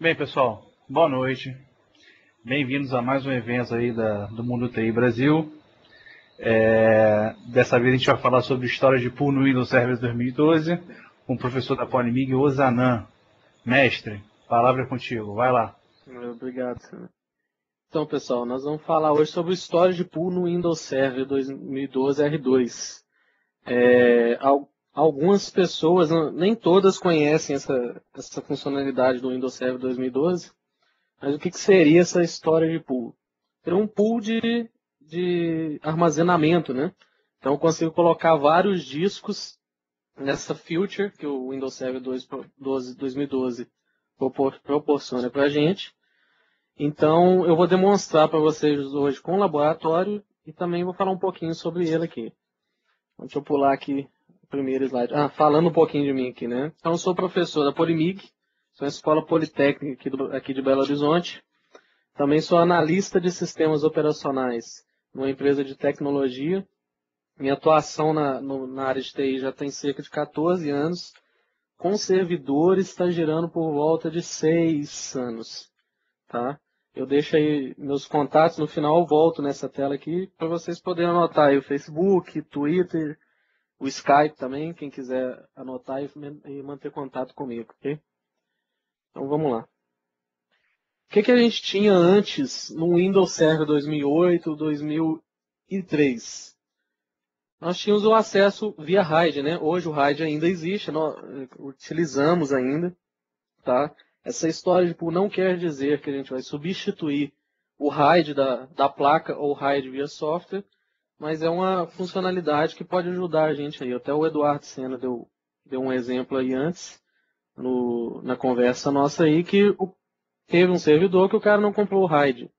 Bem, pessoal, boa noite. Bem-vindos a mais um evento aí do Mundo TI Brasil. Dessa vez a gente vai falar sobre Storage Pool no Windows Server 2012 com o professor da Polimig, Osanam. Mestre, palavra é contigo, vai lá. Obrigado, senhor. Então, pessoal, nós vamos falar hoje sobre Storage Pool no Windows Server 2012 R2. Algumas pessoas, nem todas conhecem essa funcionalidade do Windows Server 2012, mas o que seria essa Storage Pool? Seria um pool de armazenamento, né? Então, eu consigo colocar vários discos nessa feature que o Windows Server 2012 proporciona para a gente. Então, eu vou demonstrar para vocês hoje com o laboratório e também vou falar um pouquinho sobre ele aqui. Deixa eu pular aqui o primeiro slide. Falando um pouquinho de mim aqui, né? Então, eu sou professor da Polimig, sou uma escola politécnica aqui de Belo Horizonte. Também sou analista de sistemas operacionais numa empresa de tecnologia. Minha atuação na área de TI já tem cerca de 14 anos, com servidores está girando por volta de 6 anos. Tá? Eu deixo aí meus contatos, no final eu volto nessa tela aqui para vocês poderem anotar aí o Facebook, Twitter, o Skype também, quem quiser anotar e manter contato comigo. Okay? Então vamos lá. O que a gente tinha antes no Windows Server 2008, 2003? Nós tínhamos o acesso via RAID, né? Hoje o RAID ainda existe, nós utilizamos ainda, tá? Essa storage pool não quer dizer que a gente vai substituir o RAID da placa ou RAID via software, mas é uma funcionalidade que pode ajudar a gente aí. Até o Eduardo Sena deu um exemplo aí antes, na conversa nossa aí, que teve um servidor que o cara não comprou o RAID.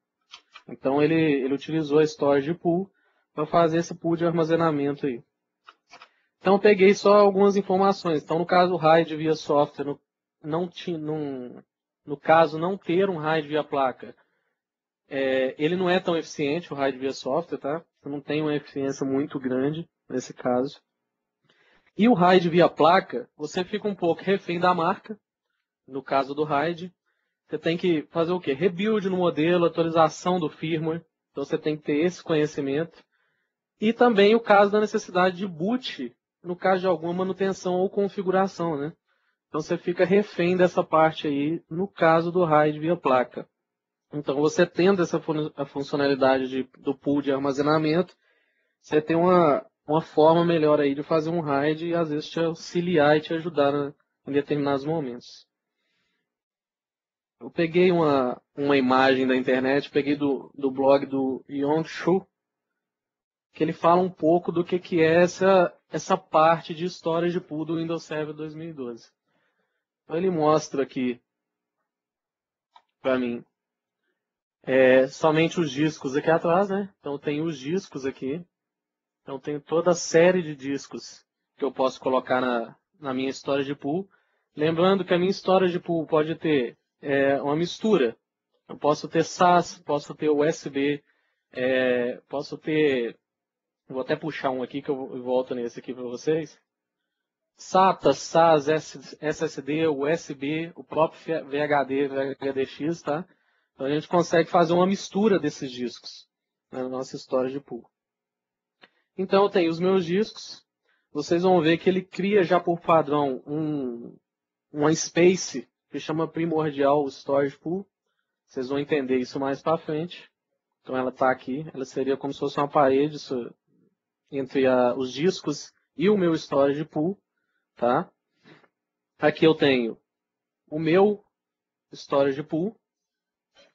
Então ele utilizou a storage pool para fazer esse pool de armazenamento aí. Então eu peguei só algumas informações. Então no caso o RAID via software, no caso não ter um RAID via placa, ele não é tão eficiente, o RAID via software, tá? Não tem uma eficiência muito grande nesse caso. E o RAID via placa, você fica um pouco refém da marca, no caso do RAID. Você tem que fazer o quê? Rebuild no modelo, atualização do firmware. Então você tem que ter esse conhecimento. E também o caso da necessidade de boot, no caso de alguma manutenção ou configuração, né? Então você fica refém dessa parte aí, no caso do RAID via placa. Então você tendo a funcionalidade do pool de armazenamento, você tem uma forma melhor aí de fazer um RAID e às vezes te auxiliar e te ajudar em determinados momentos. Eu peguei uma imagem da internet, peguei do blog do Yong-Chu, que ele fala um pouco do que é essa parte de storage pool do Windows Server 2012. Então ele mostra aqui para mim somente os discos aqui atrás, né? Então tem os discos aqui. Então tem toda a série de discos que eu posso colocar na minha storage pool. Lembrando que a minha storage pool pode ter uma mistura. Eu posso ter SAS, posso ter USB, posso ter... Vou até puxar um aqui que eu volto nesse aqui para vocês. SATA, SAS, SSD, USB, o próprio VHD, VHDX, tá? Então a gente consegue fazer uma mistura desses discos na nossa storage pool. Então eu tenho os meus discos. Vocês vão ver que ele cria já por padrão uma space que chama primordial storage pool. Vocês vão entender isso mais para frente. Então ela está aqui, ela seria como se fosse uma parede entre os discos e o meu storage pool, tá? Aqui eu tenho o meu storage pool,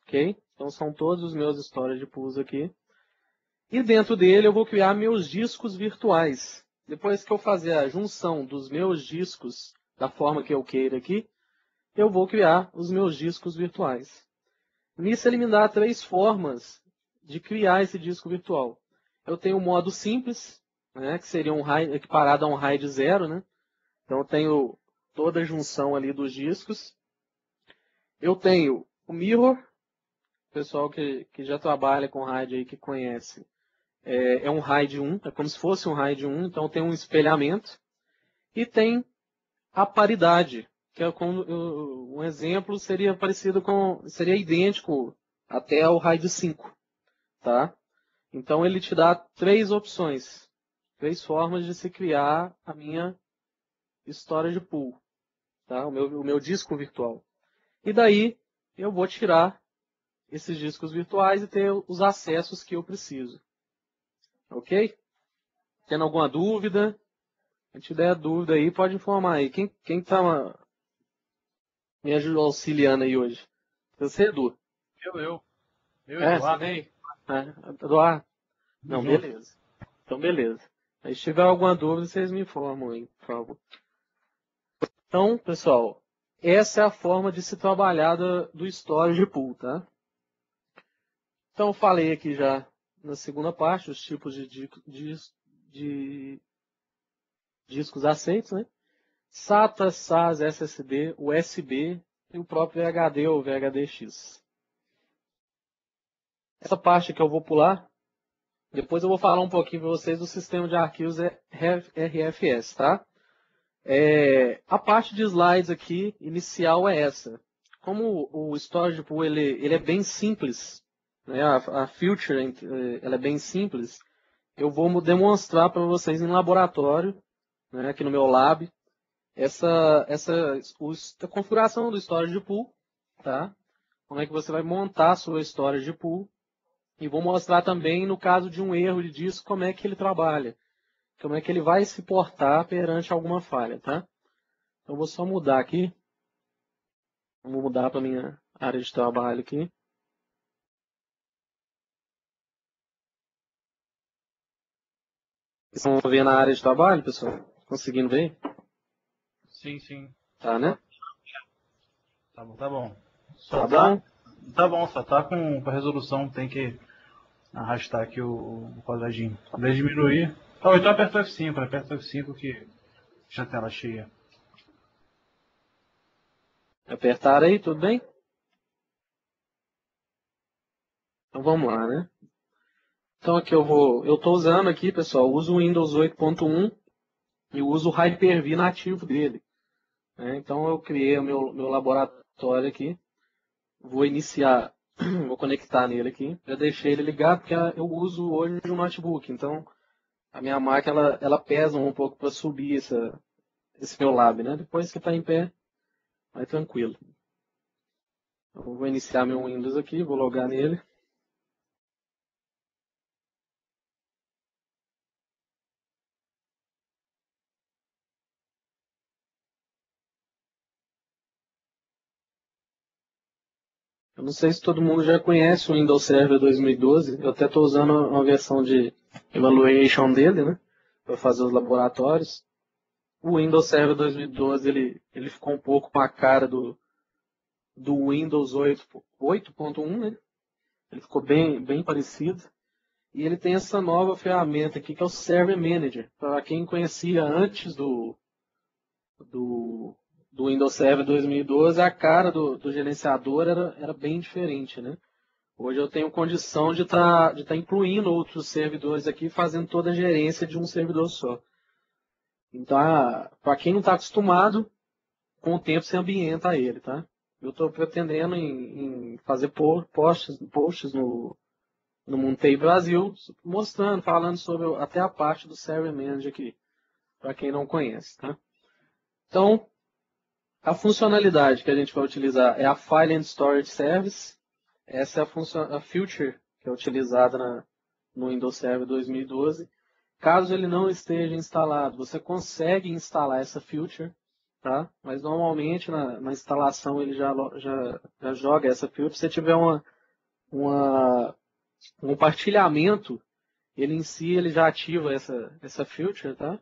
ok? Então são todos os meus storage pools aqui. E dentro dele eu vou criar meus discos virtuais. Depois que eu fazer a junção dos meus discos da forma que eu queira aqui, eu vou criar os meus discos virtuais. Nisso ele me dá 3 formas de criar esse disco virtual. Eu tenho o modo simples, né, que seria equiparado a um RAID 0, né? Então eu tenho toda a junção ali dos discos. Eu tenho o mirror, o pessoal que já trabalha com RAID aí que conhece, é um RAID 1, é como se fosse um RAID 1, então tem um espelhamento. E tem a paridade, que é como um exemplo seria parecido com, seria idêntico até o RAID 5, tá? Então ele te dá três opções, três formas de se criar a minha storage pool, tá? O meu disco virtual. E daí eu vou tirar esses discos virtuais e ter os acessos que eu preciso. Ok? Tendo alguma dúvida? Se a gente tiver dúvida aí, pode informar aí. Quem tá me ajudando, auxiliando aí hoje? Você, Edu? Eu, Eduardo. Eduardo? Não, beleza. Então, beleza. Aí, se tiver alguma dúvida, vocês me informam aí, por favor. Então, pessoal, essa é a forma de se trabalhar do storage pool, tá? Então, eu falei aqui já na segunda parte, os tipos de discos aceitos, né? SATA, SAS, SSD, USB e o próprio VHD ou VHDX. Essa parte que eu vou pular, depois eu vou falar um pouquinho para vocês do sistema de arquivos RFS, tá? A parte de slides aqui inicial é essa. Como o storage pool ele é bem simples, né? A feature ela é bem simples, eu vou demonstrar para vocês em laboratório, né, aqui no meu lab, a configuração do storage pool, tá? Como é que você vai montar a sua storage pool. E vou mostrar também, no caso de um erro de disco, como é que ele trabalha. Como é que ele vai se portar perante alguma falha, tá? Então, vou só mudar aqui. Vou mudar para a minha área de trabalho aqui. Vocês estão vendo a área de trabalho, pessoal? Conseguindo ver? Sim, sim. Tá, né? Tá bom, tá bom. Só tá bom, só tá com a resolução, tem que arrastar aqui o quadradinho. Deve diminuir. Oh, então aperta o F5, aperta o F5 que já tem ela cheia. Apertaram aí, tudo bem? Então vamos lá, né? Então aqui eu tô usando aqui, pessoal, uso o Windows 8.1. E uso o Hyper-V nativo dele. Então, eu criei o meu laboratório aqui. Vou iniciar, vou conectar nele aqui. Já deixei ele ligado, porque eu uso hoje um notebook. Então, a minha máquina ela pesa um pouco para subir esse meu lab, né? Depois que está em pé, vai tranquilo. Eu vou iniciar meu Windows aqui, vou logar nele. Eu não sei se todo mundo já conhece o Windows Server 2012. Eu até estou usando uma versão de evaluation dele, né, para fazer os laboratórios. O Windows Server 2012 ele ficou um pouco com a cara do Windows 8.1, né? Ele ficou bem parecido. E ele tem essa nova ferramenta aqui que é o Server Manager. Para quem conhecia antes do Windows Server 2012, a cara do gerenciador era bem diferente, né? Hoje eu tenho condição de estar incluindo outros servidores aqui, fazendo toda a gerência de um servidor só. Então, para quem não está acostumado, com o tempo se ambienta a ele, tá? Eu estou pretendendo em fazer posts no Mundo TI Brasil, mostrando, falando sobre até a parte do Server Manager aqui, para quem não conhece, tá? Então, a funcionalidade que a gente vai utilizar é a File and Storage Service. Essa é a feature que é utilizada no Windows Server 2012. Caso ele não esteja instalado, você consegue instalar essa feature, tá? Mas normalmente na instalação ele já joga essa feature. Se tiver um compartilhamento, ele em si ele já ativa essa feature, tá?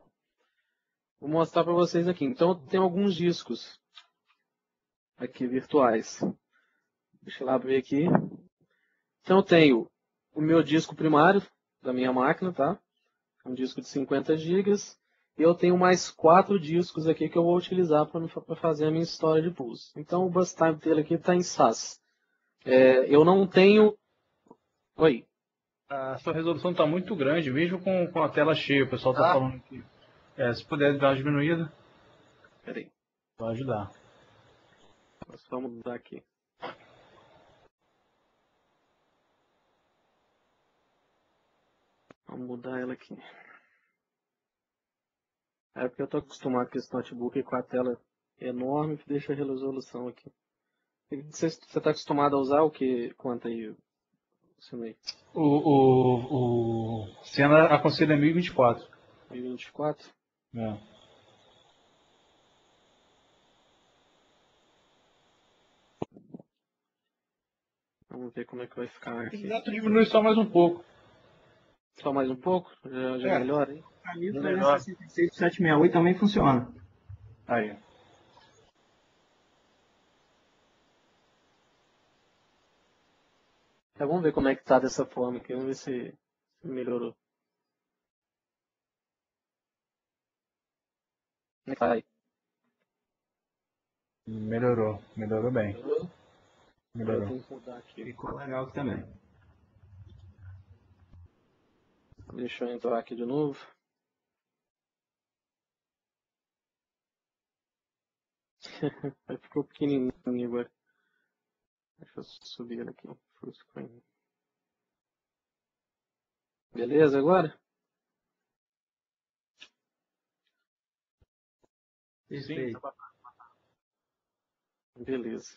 Vou mostrar para vocês aqui. Então, tem alguns discos aqui virtuais. Deixa eu abrir aqui. Então eu tenho o meu disco primário da minha máquina, tá? Um disco de 50 GB. E eu tenho mais 4 discos aqui que eu vou utilizar para fazer a minha storage pool. Então o bus time dele aqui está em SAS. Eu não tenho... Oi. A sua resolução está muito grande, mesmo com a tela cheia. O pessoal está falando aqui. Se puder dar uma diminuída. Peraí. Vai ajudar. É só mudar aqui. Vamos mudar ela aqui. É porque eu estou acostumado com esse notebook com a tela enorme que deixa a resolução aqui. Você está acostumado a usar o que? Quanto aí? O Sena aconselha 1024. 1024? É. Vamos ver como é que vai ficar aqui. Exato, diminui só mais um pouco. Só mais um pouco? Já é. Melhora, hein? A 1366 e 768 também funciona. Aí. Tá, vamos ver como é que tá dessa forma aqui. Vamos ver se melhorou. Tá aí. Melhorou. Melhorou bem. Melhorou. Ficou legal também. Deixa eu entrar aqui de novo. Ficou pequenininho agora. Deixa eu subir ele aqui. Beleza agora? Sim. Beleza.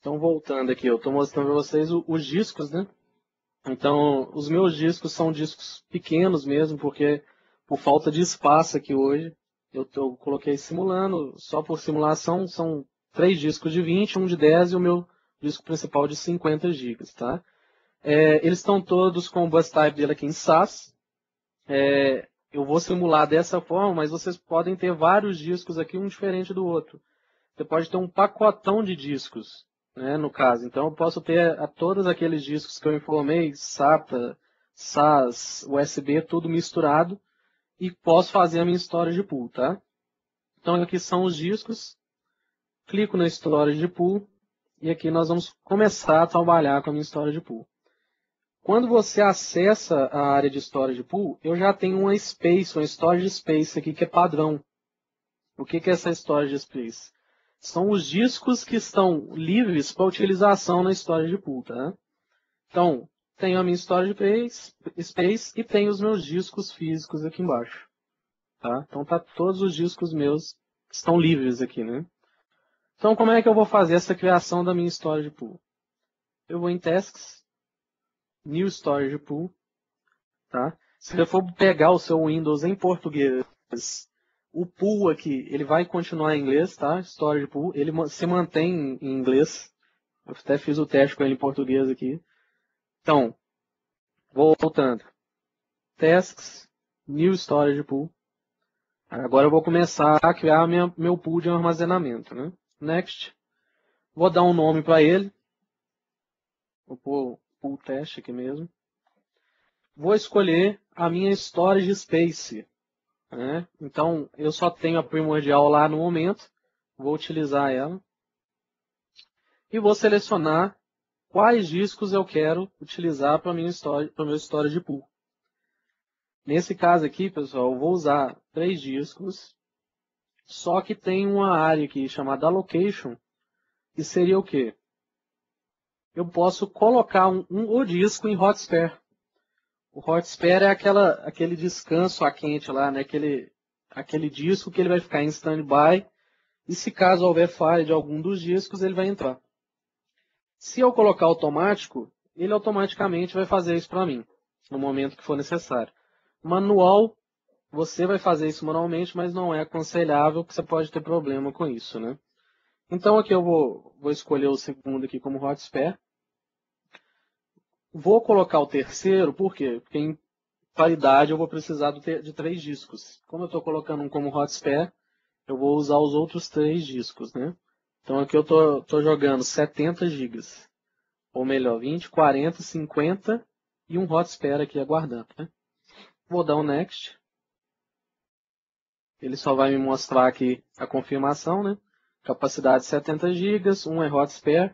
Então voltando aqui, eu estou mostrando para vocês os discos, né? Então, os meus discos são discos pequenos mesmo, porque por falta de espaço aqui hoje, eu coloquei simulando, só por simulação, são 3 discos de 20, um de 10 e o meu disco principal de 50 GB, tá? Eles estão todos com o bus type dele aqui em SAS. Eu vou simular dessa forma, mas vocês podem ter vários discos aqui, um diferente do outro. Você pode ter um pacotão de discos, né, no caso. Então, eu posso ter a todos aqueles discos que eu informei, SATA, SAS, USB, tudo misturado, e posso fazer a minha storage pool, tá? Então, aqui são os discos. Clico na storage pool, e aqui nós vamos começar a trabalhar com a minha storage pool. Quando você acessa a área de storage pool, eu já tenho uma space, uma storage space aqui que é padrão. O que é essa storage space? São os discos que estão livres para utilização na storage pool, tá? Então, tenho a minha storage space e tenho os meus discos físicos aqui embaixo, tá? Então, tá todos os discos meus que estão livres aqui, né? Então, como é que eu vou fazer essa criação da minha storage pool? Eu vou em Tasks, New Storage Pool, tá? Se você for pegar o seu Windows em português, o pool aqui, ele vai continuar em inglês, tá? Storage pool, ele se mantém em inglês. Eu até fiz o teste com ele em português aqui. Então, voltando. Tasks, New Storage Pool. Agora eu vou começar a criar meu pool de armazenamento, né? Next. Vou dar um nome para ele. Vou pôr pool test aqui mesmo. Vou escolher a minha storage space. É, então, eu só tenho a primordial lá no momento, vou utilizar ela. E vou selecionar quais discos eu quero utilizar para o meu storage pool. Nesse caso aqui, pessoal, eu vou usar 3 discos, só que tem uma área aqui chamada Allocation, que seria o quê? Eu posso colocar o disco em hotspare. O hotspare é aquele descanso a quente lá, né? Aquele disco que ele vai ficar em stand-by e se caso houver falha de algum dos discos, ele vai entrar. Se eu colocar automático, ele automaticamente vai fazer isso para mim, no momento que for necessário. Manual, você vai fazer isso manualmente, mas não é aconselhável, porque você pode ter problema com isso, né? Então aqui eu vou escolher o segundo aqui como hotspare. Vou colocar o terceiro, por quê? Porque em paridade eu vou precisar de 3 discos. Como eu estou colocando um como hotspare, eu vou usar os outros 3 discos, né? Então aqui eu estou jogando 70 GB. Ou melhor, 20, 40, 50 e um hotspare aqui aguardando, né? Vou dar um next. Ele só vai me mostrar aqui a confirmação, né? Capacidade 70 GB, um é hotspare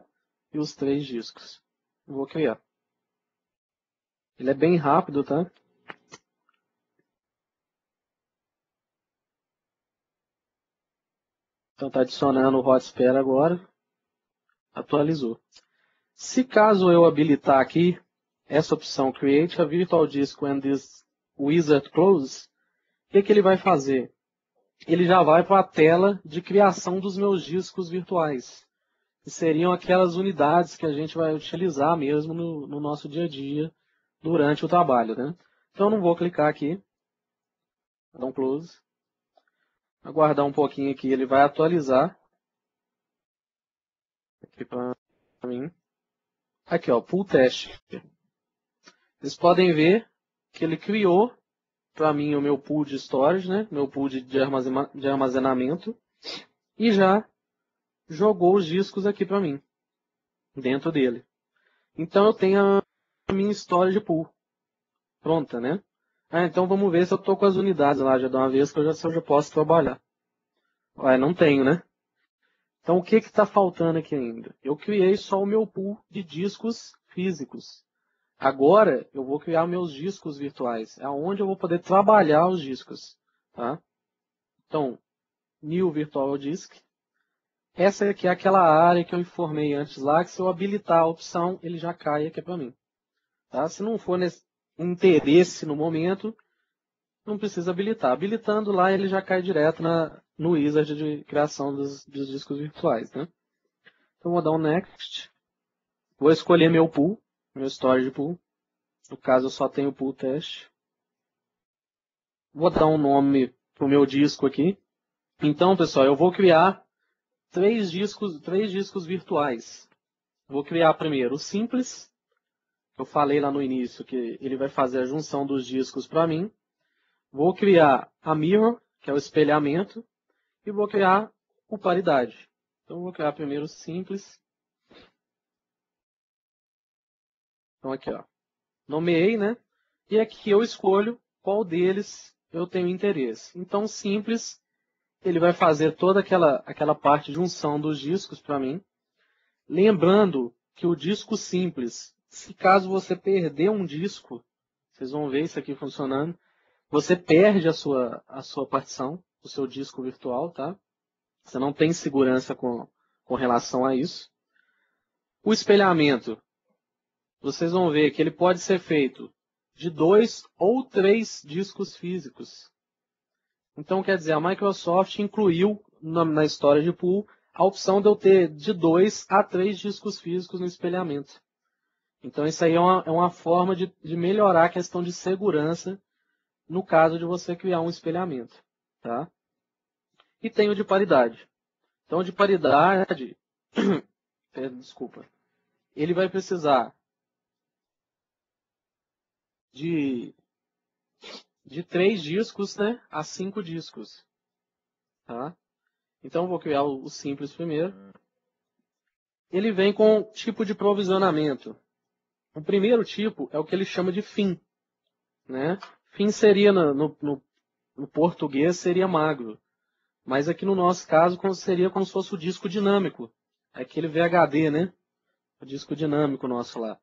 e os 3 discos. Vou criar. Ele é bem rápido, tá? Então está adicionando o hotspot agora. Atualizou. Se caso eu habilitar aqui essa opção Create a Virtual Disk When This Wizard Closes, o que, que ele vai fazer? Ele já vai para a tela de criação dos meus discos virtuais, que seriam aquelas unidades que a gente vai utilizar mesmo no nosso dia a dia durante o trabalho, né? Então eu não vou clicar aqui, vou dar um close, aguardar um pouquinho aqui, ele vai atualizar aqui para mim. Aqui ó, Pool Test. Vocês podem ver que ele criou para mim o meu pool de storage, né? Meu pool de armazenamento, e já jogou os discos aqui para mim, dentro dele. Então eu tenho a minha storage pool pronta, né? Ah, então vamos ver se eu estou com as unidades lá já de uma vez, que se eu já posso trabalhar. Ah, não tenho, né? Então o que está faltando aqui ainda? Eu criei só o meu pool de discos físicos. Agora eu vou criar meus discos virtuais, é onde eu vou poder trabalhar os discos, tá? Então, New Virtual Disk. Essa aqui é aquela área que eu informei antes lá, que se eu habilitar a opção, ele já cai aqui para mim. Tá? Se não for nesse interesse no momento, não precisa habilitar. Habilitando lá, ele já cai direto no wizard de criação dos discos virtuais, né? Então, vou dar um Next. Vou escolher meu pool, meu storage pool. No caso, eu só tenho o pool test. Vou dar um nome para o meu disco aqui. Então, pessoal, eu vou criar três discos virtuais. Vou criar primeiro o simples. Eu falei lá no início que ele vai fazer a junção dos discos para mim. Vou criar a mirror, que é o espelhamento, e vou criar o paridade. Então, vou criar primeiro o simples. Então, aqui, ó, nomeei, né? E aqui eu escolho qual deles eu tenho interesse. Então, simples, ele vai fazer toda aquela parte de junção dos discos para mim. Lembrando que o disco simples, se caso você perder um disco, vocês vão ver isso aqui funcionando, você perde a sua partição, o seu disco virtual, tá? Você não tem segurança com relação a isso. O espelhamento, vocês vão ver que ele pode ser feito de 2 ou 3 discos físicos. Então, quer dizer, a Microsoft incluiu na Storage Pool a opção de eu ter de 2 a 3 discos físicos no espelhamento. Então, isso aí é uma forma de melhorar a questão de segurança no caso de você criar um espelhamento. Tá? E tem o de paridade. Então, de paridade, desculpa, ele vai precisar de 3 discos, né, a 5 discos. Tá? Então, eu vou criar o simples primeiro. Ele vem com tipo de provisionamento. O primeiro tipo é o que ele chama de FIN. Né? FIN seria, no português, seria magro. Mas aqui no nosso caso, seria como se fosse o disco dinâmico. Aquele VHD, né? O disco dinâmico nosso lá.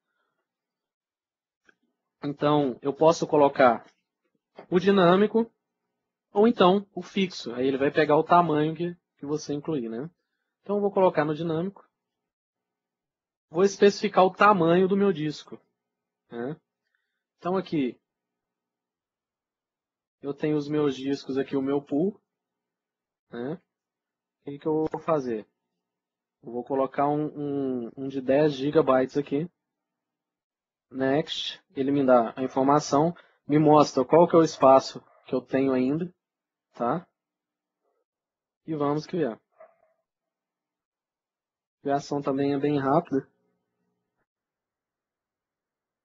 Então, eu posso colocar o dinâmico, ou então o fixo. Aí ele vai pegar o tamanho que você incluir, né? Então eu vou colocar no dinâmico. Vou especificar o tamanho do meu disco, né? Então aqui, eu tenho os meus discos aqui, o meu pool, né? O que eu vou fazer? Eu vou colocar um de 10 GB aqui. Next, ele me dá a informação. Me mostra qual que é o espaço que eu tenho ainda, tá? E vamos criar. A criação também é bem rápida.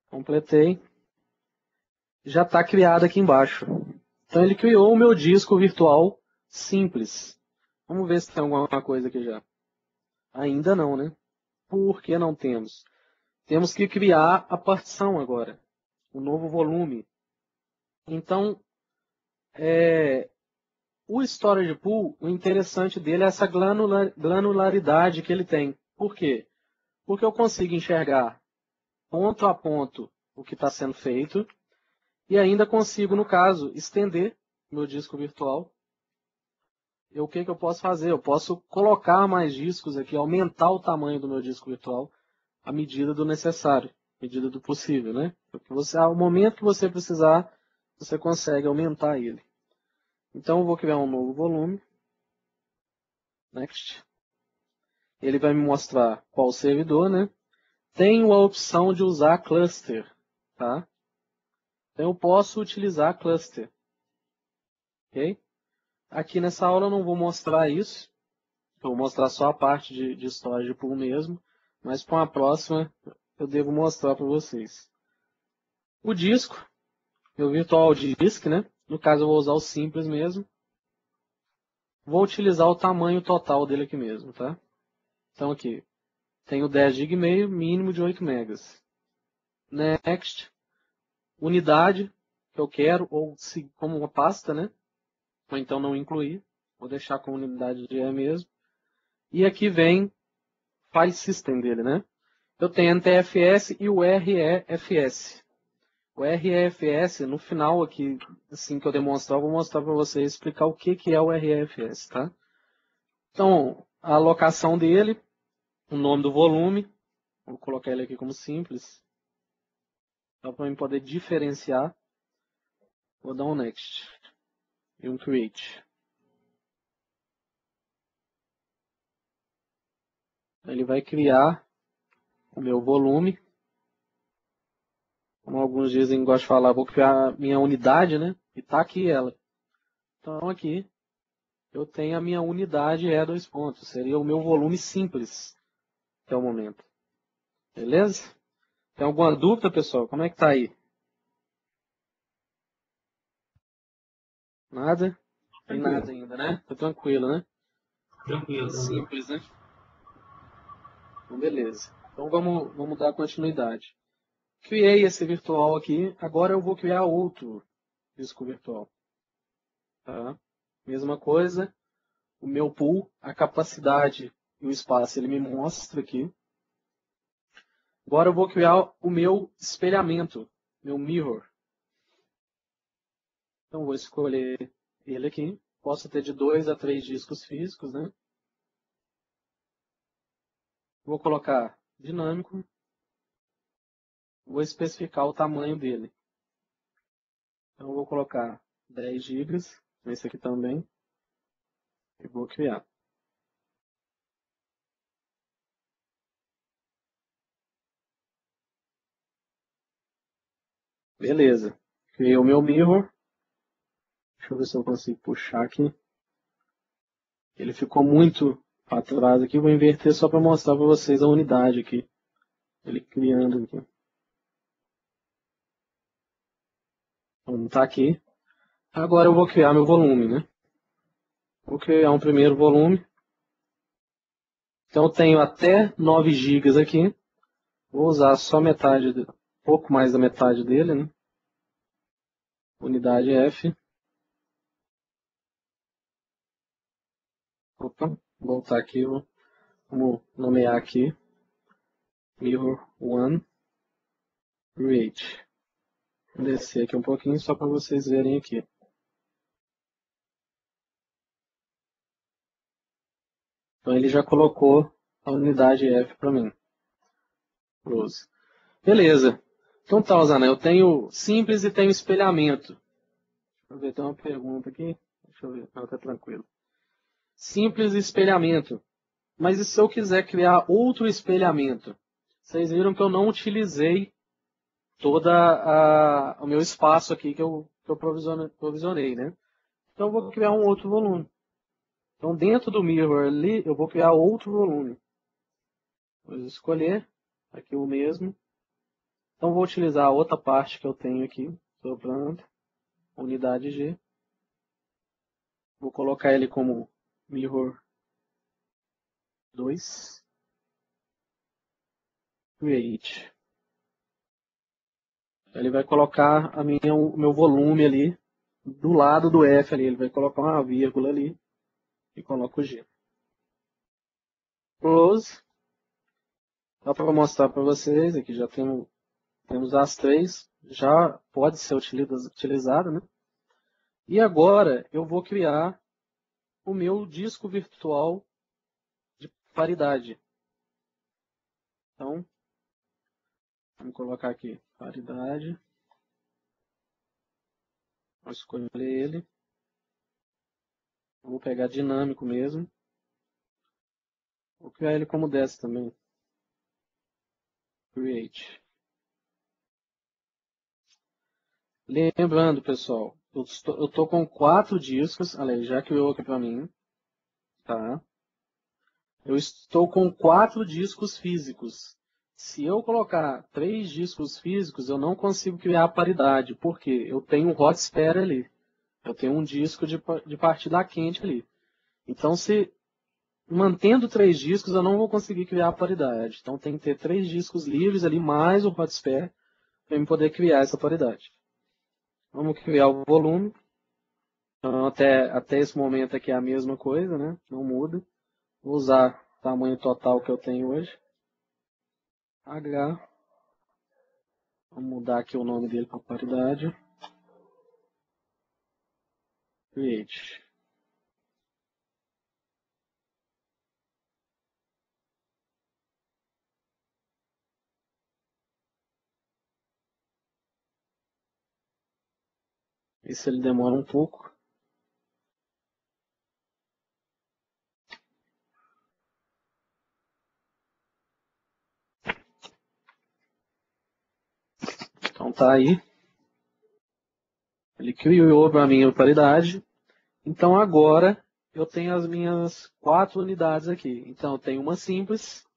Completei. Já está criado aqui embaixo. Então ele criou o meu disco virtual simples. Vamos ver se tem alguma coisa aqui já. Ainda não, né? Por que não temos? Temos que criar a partição agora. O novo volume. Então, o Storage Pool, o interessante dele é essa granularidade que ele tem. Por quê? Porque eu consigo enxergar ponto a ponto o que está sendo feito e ainda consigo, no caso, estender meu disco virtual o que que eu posso fazer? Eu posso colocar mais discos aqui, aumentar o tamanho do meu disco virtual à medida do necessário, à medida do possível, né? Porque você, ao momento que você precisar, você consegue aumentar ele. Então eu vou criar um novo volume. Next. Ele vai me mostrar qual servidor, né? Tem a opção de usar cluster, tá? Então eu posso utilizar cluster. Ok? Aqui nessa aula eu não vou mostrar isso. Eu vou mostrar só a parte de storage pool mesmo. Mas para uma próxima eu devo mostrar para vocês. O disco, meu virtual disk, né? No caso eu vou usar o simples mesmo. Vou utilizar o tamanho total dele aqui mesmo, tá? Então aqui, tenho 10 GB e meio, mínimo de 8 MB. Next. Unidade que eu quero, ou se, como uma pasta, né? Ou então não incluir. Vou deixar com unidade de E mesmo. E aqui vem file system dele, né? Eu tenho NTFS e o REFS. O REFS, no final aqui, assim que eu demonstrar, eu vou mostrar para vocês, explicar o que que é o REFS, tá? Então, a alocação dele, o nome do volume, vou colocar ele aqui como simples. Só para eu poder diferenciar, vou dar um next e um create. Ele vai criar o meu volume. Como alguns dizem, gosto de falar, vou criar minha unidade, né? E tá aqui ela. Então aqui eu tenho a minha unidade E2. Seria o meu volume simples até o momento. Beleza? Tem alguma dúvida, pessoal? Como é que tá aí? Nada? Não tem nada ainda, né? Tá tranquilo, né? Tranquilo. Simples, né? Então, beleza. Então, vamos dar continuidade. Criei esse virtual aqui. Agora eu vou criar outro disco virtual. Tá? Mesma coisa. O meu pool, a capacidade e o espaço, ele me mostra aqui. Agora eu vou criar o meu espelhamento, meu mirror. Então vou escolher ele aqui. Posso ter de 2 a 3 discos físicos, né? Vou colocar dinâmico. Vou especificar o tamanho dele. Então vou colocar 10 GB, esse aqui também. E vou criar. Beleza, criei o meu mirror. Deixa eu ver se eu consigo puxar aqui. Ele ficou muito para trás aqui. Vou inverter só para mostrar para vocês a unidade aqui. Ele criando aqui. Então tá aqui. Agora eu vou criar meu volume, né? Vou criar um primeiro volume. Então eu tenho até 9 GB aqui. Vou usar só metade dele. Pouco mais da metade dele, né? Unidade F. Opa, vou voltar aqui, vamos nomear aqui Mirror 1 Create. Vou descer aqui um pouquinho só para vocês verem aqui. Então ele já colocou a unidade F para mim. Close. Beleza. Então tá, Osanam, eu tenho simples e tenho espelhamento. Deixa eu ver, tem uma pergunta aqui. Deixa eu ver, não, tá tranquilo. Simples e espelhamento. Mas e se eu quiser criar outro espelhamento? Vocês viram que eu não utilizei todo o meu espaço aqui que eu provisionei, né? Então eu vou criar um outro volume. Então dentro do mirror ali, eu vou criar outro volume. Vou escolher aqui o mesmo. Então vou utilizar a outra parte que eu tenho aqui, sobrando, unidade G. Vou colocar ele como mirror 2. Create. Ele vai colocar o meu volume ali, do lado do F ali, ele vai colocar uma vírgula ali e coloca o G. Close. Dá para mostrar para vocês, aqui já temos as 3, já pode ser utilizado, né? E agora eu vou criar o meu disco virtual de paridade. Então, vamos colocar aqui paridade. Vou escolher ele. Vou pegar dinâmico mesmo. Vou criar ele como desce também. Create. Lembrando, pessoal, eu estou com 4 discos. Olha, já criou aqui para mim. Tá? Eu estou com 4 discos físicos. Se eu colocar 3 discos físicos, eu não consigo criar a paridade. Por quê? Eu tenho um hot spare ali. Eu tenho um disco de partida quente ali. Então, se mantendo 3 discos, eu não vou conseguir criar a paridade. Então, tem que ter 3 discos livres ali, mais o hot spare, para eu poder criar essa paridade. Vamos criar o volume. Então, até esse momento aqui é a mesma coisa, né? Não muda. Vou usar o tamanho total que eu tenho hoje. H. Vamos mudar aqui o nome dele para paridade. Create. Isso ele demora um pouco. Então tá aí. Ele criou para mim a paridade. Então agora eu tenho as minhas 4 unidades aqui. Então eu tenho uma simples,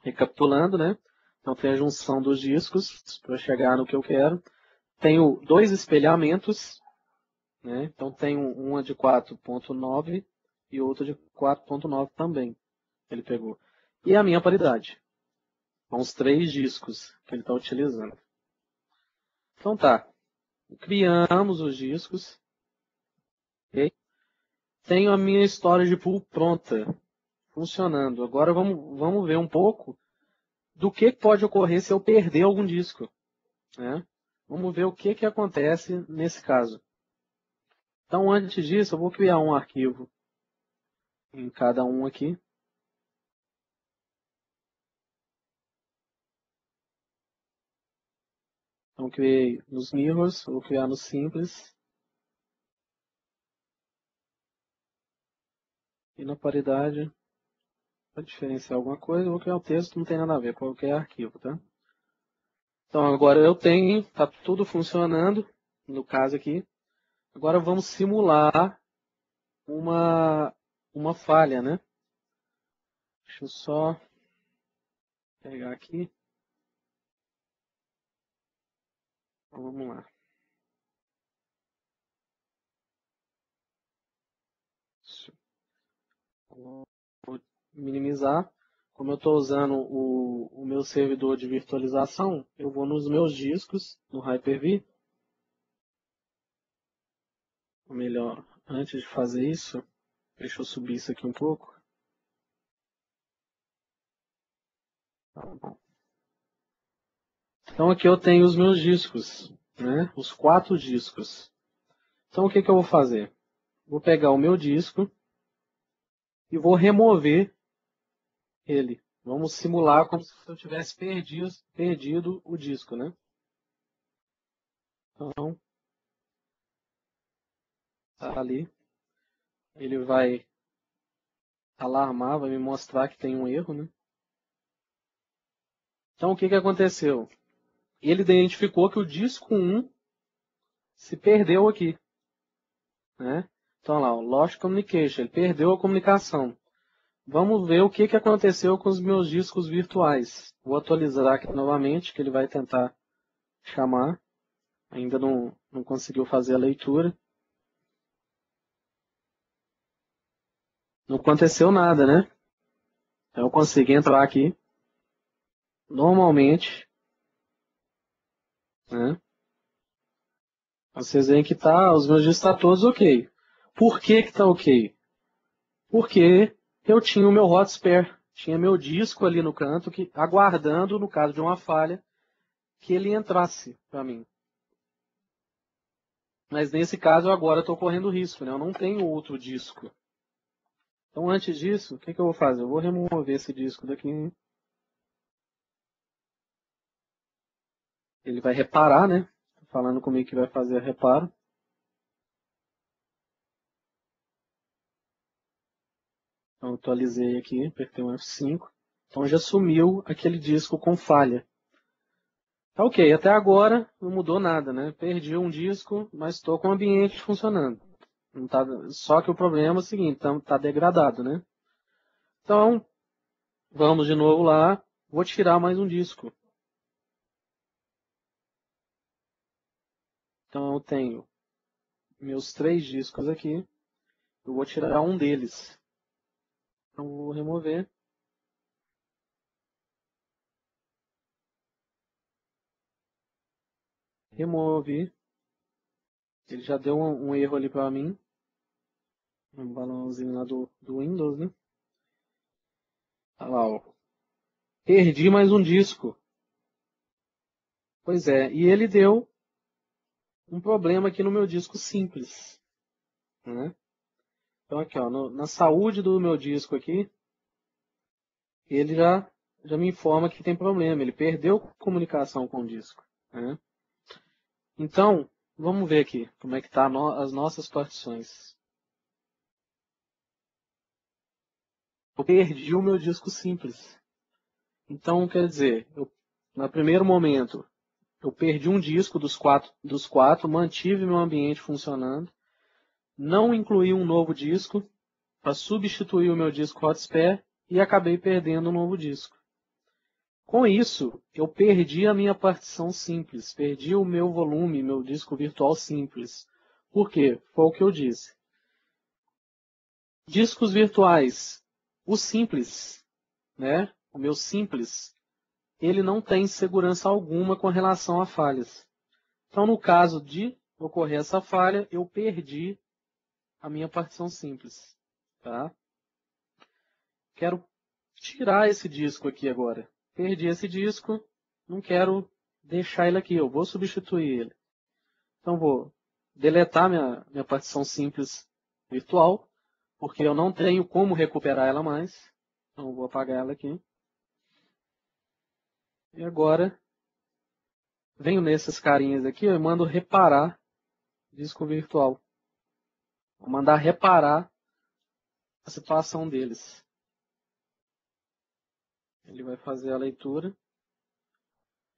recapitulando, né? Então tem a junção dos discos para chegar no que eu quero. Tenho 2 espelhamentos. Né? Então, tenho uma de 4.9 e outra de 4.9 também. Ele pegou. E a minha paridade. São os 3 discos que ele está utilizando. Então, tá. Criamos os discos. Okay? Tenho a minha storage pool pronta. Funcionando. Agora, vamos ver um pouco do que pode ocorrer se eu perder algum disco. Né? Vamos ver o que acontece nesse caso. Então, antes disso, eu vou criar um arquivo em cada um aqui. Então, criei nos mirrors, vou criar no simples. E na paridade, para diferenciar alguma coisa, eu vou criar o texto, não tem nada a ver, qualquer arquivo, tá? Então, agora eu tenho, está tudo funcionando, no caso aqui. Agora vamos simular uma falha, né? Deixa eu só pegar aqui. Então, vamos lá. Vou minimizar. Como eu estou usando o meu servidor de virtualização, eu vou nos meus discos, no Hyper-V. Ou melhor, antes de fazer isso, deixa eu subir isso aqui um pouco. Tá bom. Então aqui eu tenho os meus discos, né? Os 4 discos. Então o que eu vou fazer? Vou pegar o meu disco e vou remover ele. Vamos simular como se eu tivesse perdido o disco, né? Então, tá ali. Ele vai alarmar, vai me mostrar que tem um erro, né? Então, o que aconteceu? Ele identificou que o disco 1 se perdeu aqui, né? Então, olha lá, o Lost Communication, ele perdeu a comunicação. Vamos ver o que aconteceu com os meus discos virtuais. Vou atualizar aqui novamente, que ele vai tentar chamar. Ainda não conseguiu fazer a leitura. Não aconteceu nada, né? Então eu consegui entrar aqui. Normalmente. Né? Vocês veem que tá, os meus discos estão todos ok. Por que está ok? Porque eu tinha o meu hot spare, tinha meu disco ali no canto, que, aguardando, no caso de uma falha, que ele entrasse para mim. Mas nesse caso, agora eu estou correndo risco, né? Eu não tenho outro disco. Então, antes disso, o que eu vou fazer? Eu vou remover esse disco daqui. Ele vai reparar, né? Tô falando comigo que vai fazer a reparo. Então, eu atualizei aqui, apertei um F5. Então, já sumiu aquele disco com falha. Tá ok, até agora não mudou nada, né? Perdi um disco, mas estou com o ambiente funcionando. Não tá... Só que o problema é o seguinte, tá degradado, né? Então, vamos de novo lá. Vou tirar mais um disco. Então, eu tenho meus 3 discos aqui. Eu vou tirar um deles. Então, vou remover. Remove. Ele já deu um erro ali para mim. Um balãozinho lá do Windows, né? Olha lá, ó. Perdi mais um disco. Pois é, e ele deu um problema aqui no meu disco simples, né? Então aqui, ó, na saúde do meu disco aqui, ele já me informa que tem problema. Ele perdeu comunicação com o disco, né? Então, vamos ver aqui como é que tá as nossas partições. Eu perdi o meu disco simples. Então, quer dizer, no primeiro momento, eu perdi um disco dos quatro, mantive meu ambiente funcionando, não incluí um novo disco para substituir o meu disco hotspot e acabei perdendo um novo disco. Com isso, eu perdi a minha partição simples, perdi o meu volume, meu disco virtual simples. Por quê? Foi o que eu disse. Discos virtuais, o simples, né? O meu simples, ele não tem segurança alguma com relação a falhas. Então, no caso de ocorrer essa falha, eu perdi a minha partição simples. Tá? Quero tirar esse disco aqui agora. Perdi esse disco, não quero deixar ele aqui, eu vou substituir ele. Então, vou deletar minha partição simples virtual, porque eu não tenho como recuperar ela mais. Então, vou apagar ela aqui. E agora, venho nesses carinhas aqui, eu mando reparar disco virtual. Vou mandar reparar a situação deles. Ele vai fazer a leitura.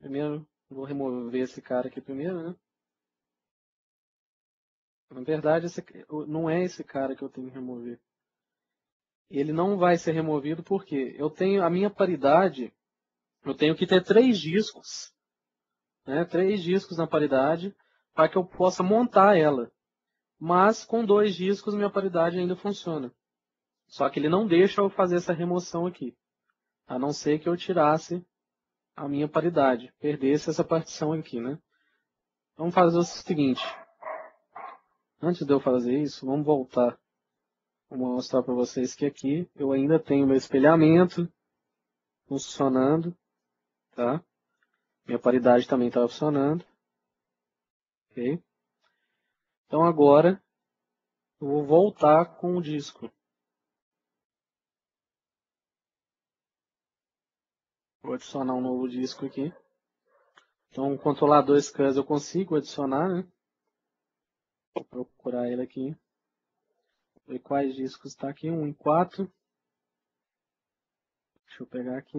Primeiro, vou remover esse cara aqui primeiro, né? Na verdade, não é esse cara que eu tenho que remover. Ele não vai ser removido porque eu tenho a minha paridade. Eu tenho que ter 3 discos, né? 3 discos na paridade para que eu possa montar ela. Mas com 2 discos minha paridade ainda funciona. Só que ele não deixa eu fazer essa remoção aqui. A não ser que eu tirasse a minha paridade, perdesse essa partição aqui, né? Vamos fazer o seguinte. Antes de eu fazer isso, vamos voltar. Vou mostrar para vocês que aqui eu ainda tenho meu espelhamento funcionando. Tá? Minha paridade também está funcionando. Ok? Então agora eu vou voltar com o disco. Vou adicionar um novo disco aqui. Então, controlar 2 scans eu consigo adicionar, né? Vou procurar ele aqui. Vou ver quais discos está aqui. 1 em 4. Deixa eu pegar aqui.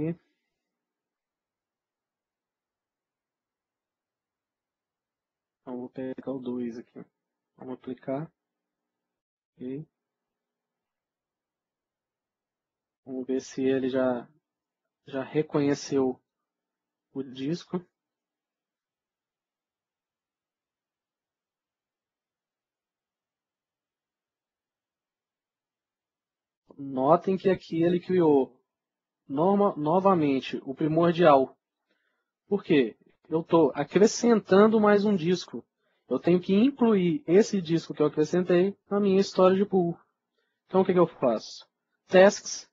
Então, vou pegar o 2 aqui. Vamos aplicar. Ok. Vamos ver se ele já reconheceu o disco. Notem que aqui ele criou novamente o primordial. Por quê? Eu estou acrescentando mais um disco. Eu tenho que incluir esse disco que eu acrescentei na minha storage pool. Então, o que eu faço? Tasks.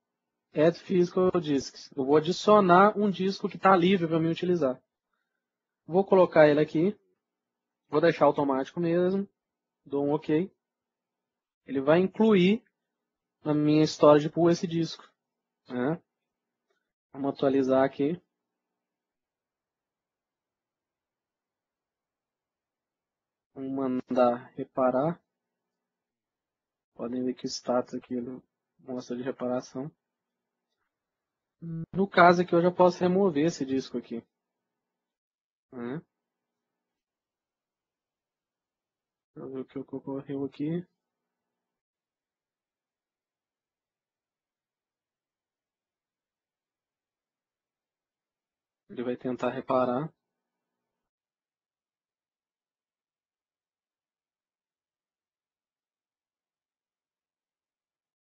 Add Physical Disks. Eu vou adicionar um disco que está livre para me utilizar. Vou colocar ele aqui. Vou deixar automático mesmo. Dou um OK. Ele vai incluir na minha storage pool esse disco, né? Vamos atualizar aqui. Vamos mandar reparar. Podem ver que o status aqui mostra de reparação. No caso aqui eu já posso remover esse disco aqui, né? Vamos ver o que ocorreu aqui. Ele vai tentar reparar.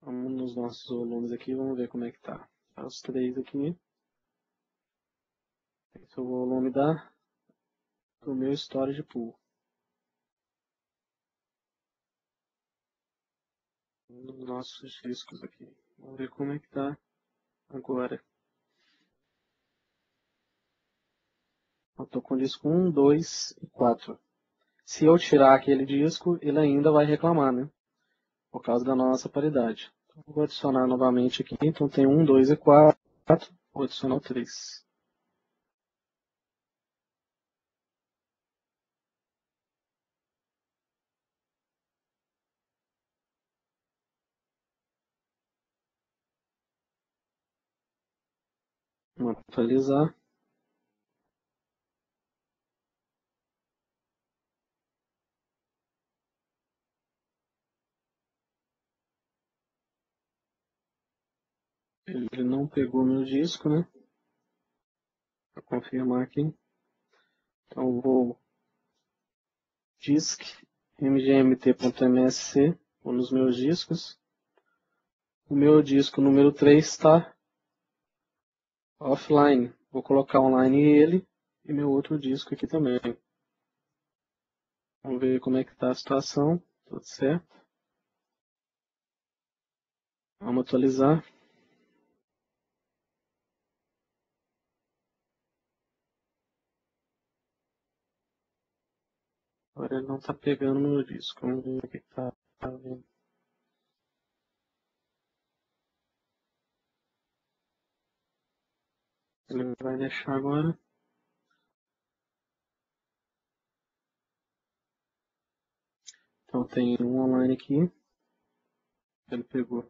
Vamos nos nossos volumes aqui, vamos ver como é que tá. Os três aqui. Esse é o volume do meu storage pool. Nos nossos discos aqui. Vamos ver como é que tá agora. Eu estou com o disco 1, 2 e 4. Se eu tirar aquele disco, ele ainda vai reclamar, né? Por causa da nossa paridade. Então, vou adicionar novamente aqui. Então tem 1, 2 e 4. Vou adicionar o 3. Vamos atualizar. Ele não pegou meu disco, né? Para confirmar aqui. Então vou disk mgmt.msc, vou nos meus discos. O meu disco número 3 está offline, vou colocar online ele e meu outro disco aqui também. Vamos ver como é que está a situação, tudo certo. Vamos atualizar. Agora ele não está pegando meu disco, vamos ver o que está vendo. Ele vai deixar agora. Então tem um online aqui. Ele pegou.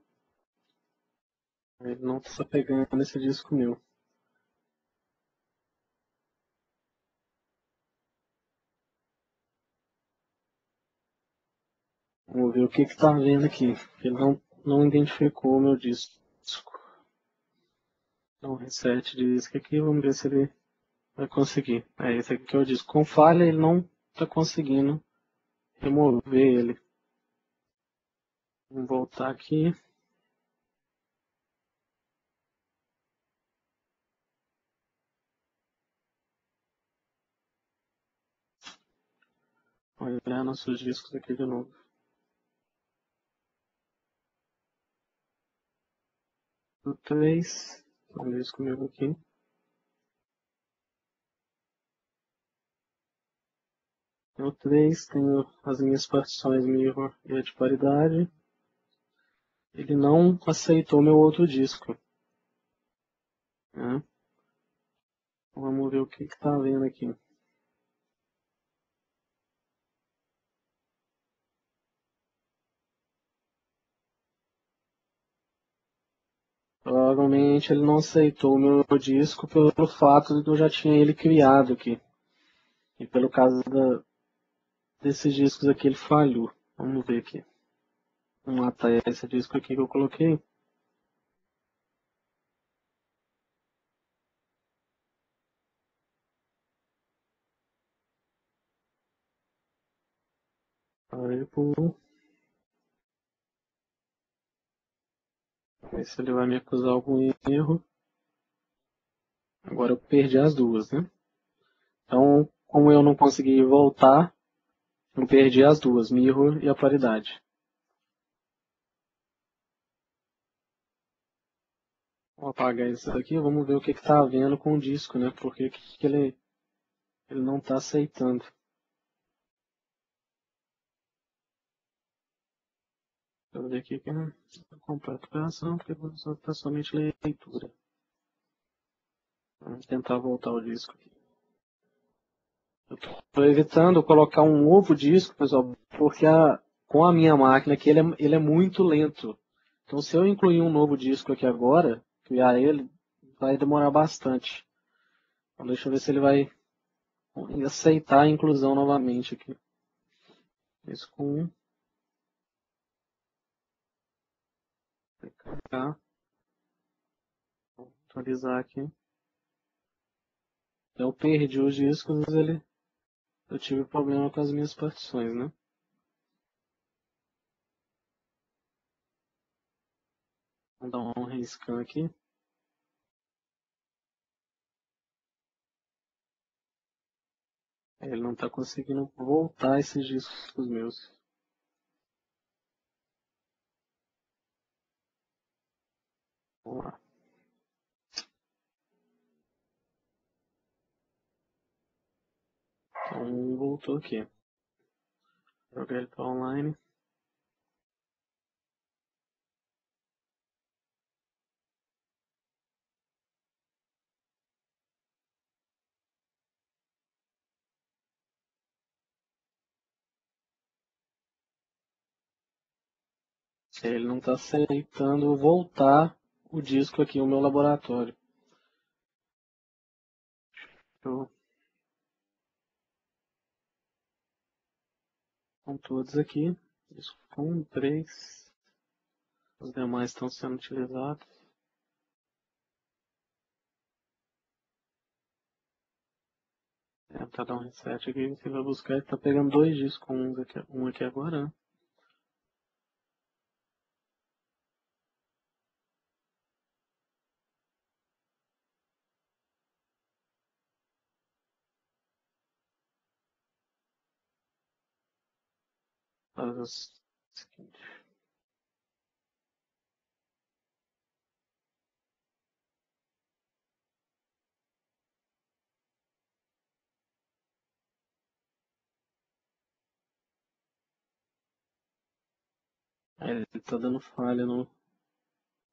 Ele não está pegando esse disco meu. Vamos ver o que está vendo aqui. Ele não identificou o meu disco. Então, reset de disco aqui, vamos ver se ele vai conseguir. Esse aqui é o disco. Com falha, ele não está conseguindo remover ele. Vamos voltar aqui. Vamos olhar nossos discos aqui de novo. O 3. Vamos ver isso comigo aqui. Tenho 3, tenho as minhas partições mirror e a de paridade. Ele não aceitou meu outro disco. É. Vamos ver o que está vendo aqui. Provavelmente ele não aceitou o meu disco pelo fato de eu já tinha ele criado aqui. E pelo caso desses discos aqui ele falhou. Vamos ver aqui. Vamos matar esse disco aqui que eu coloquei. Aí, pulou. Vamos ver se ele vai me acusar algum erro. Agora eu perdi as duas, né? Então, como eu não consegui voltar, eu perdi as duas, mirror e a paridade. Vou apagar isso daqui, vamos ver o que está havendo com o disco, né? Por que ele não está aceitando. Deixa eu ver aqui que não está completo para ação, porque vou soltar somente leitura. Vamos tentar voltar o disco aqui. Eu estou evitando colocar um novo disco, pessoal, porque com a minha máquina aqui ele é muito lento. Então se eu incluir um novo disco aqui agora, criar ele, vai demorar bastante. Então deixa eu ver se ele vai aceitar a inclusão novamente aqui. Isso com um. Vou atualizar aqui. Eu perdi os discos, mas eu tive problema com as minhas partições, né? Vou dar um rescan aqui. Ele não está conseguindo voltar esses discos meus. Vamos lá. Então, voltou aqui. Joguei ele para online. Ele não está aceitando voltar o disco aqui, o meu laboratório. Estão todos aqui. Disco 1, 3. Os demais estão sendo utilizados. Vou tentar dar um reset aqui. Você vai buscar. Ele está pegando dois discos, um aqui agora, né? Ele está dando falha no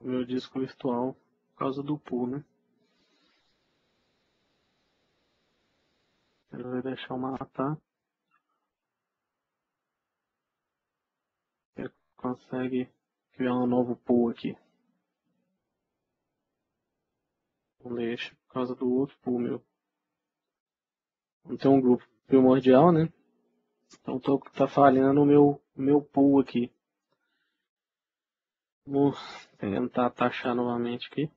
meu disco virtual por causa do pool, né? Ele vai deixar eu matar. Ele consegue criar um novo pool aqui. Não deixa, por causa do outro pool meu. Não tem um grupo primordial, né? Então tá falhando o meu pool aqui. Vou tentar taxar novamente aqui.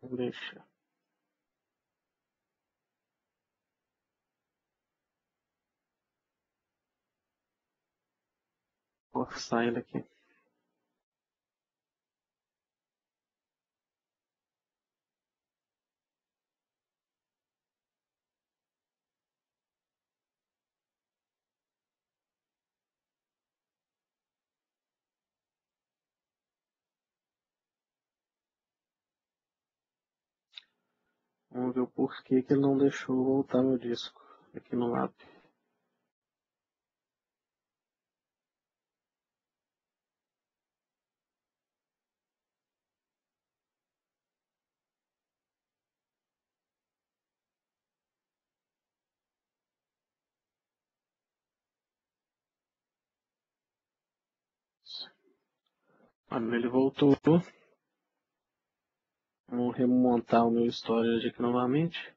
Não deixa. Forçar ele aqui. Vamos ver o porquê que ele não deixou voltar meu disco aqui no lab. Ele voltou. Vou remontar o meu storage aqui novamente.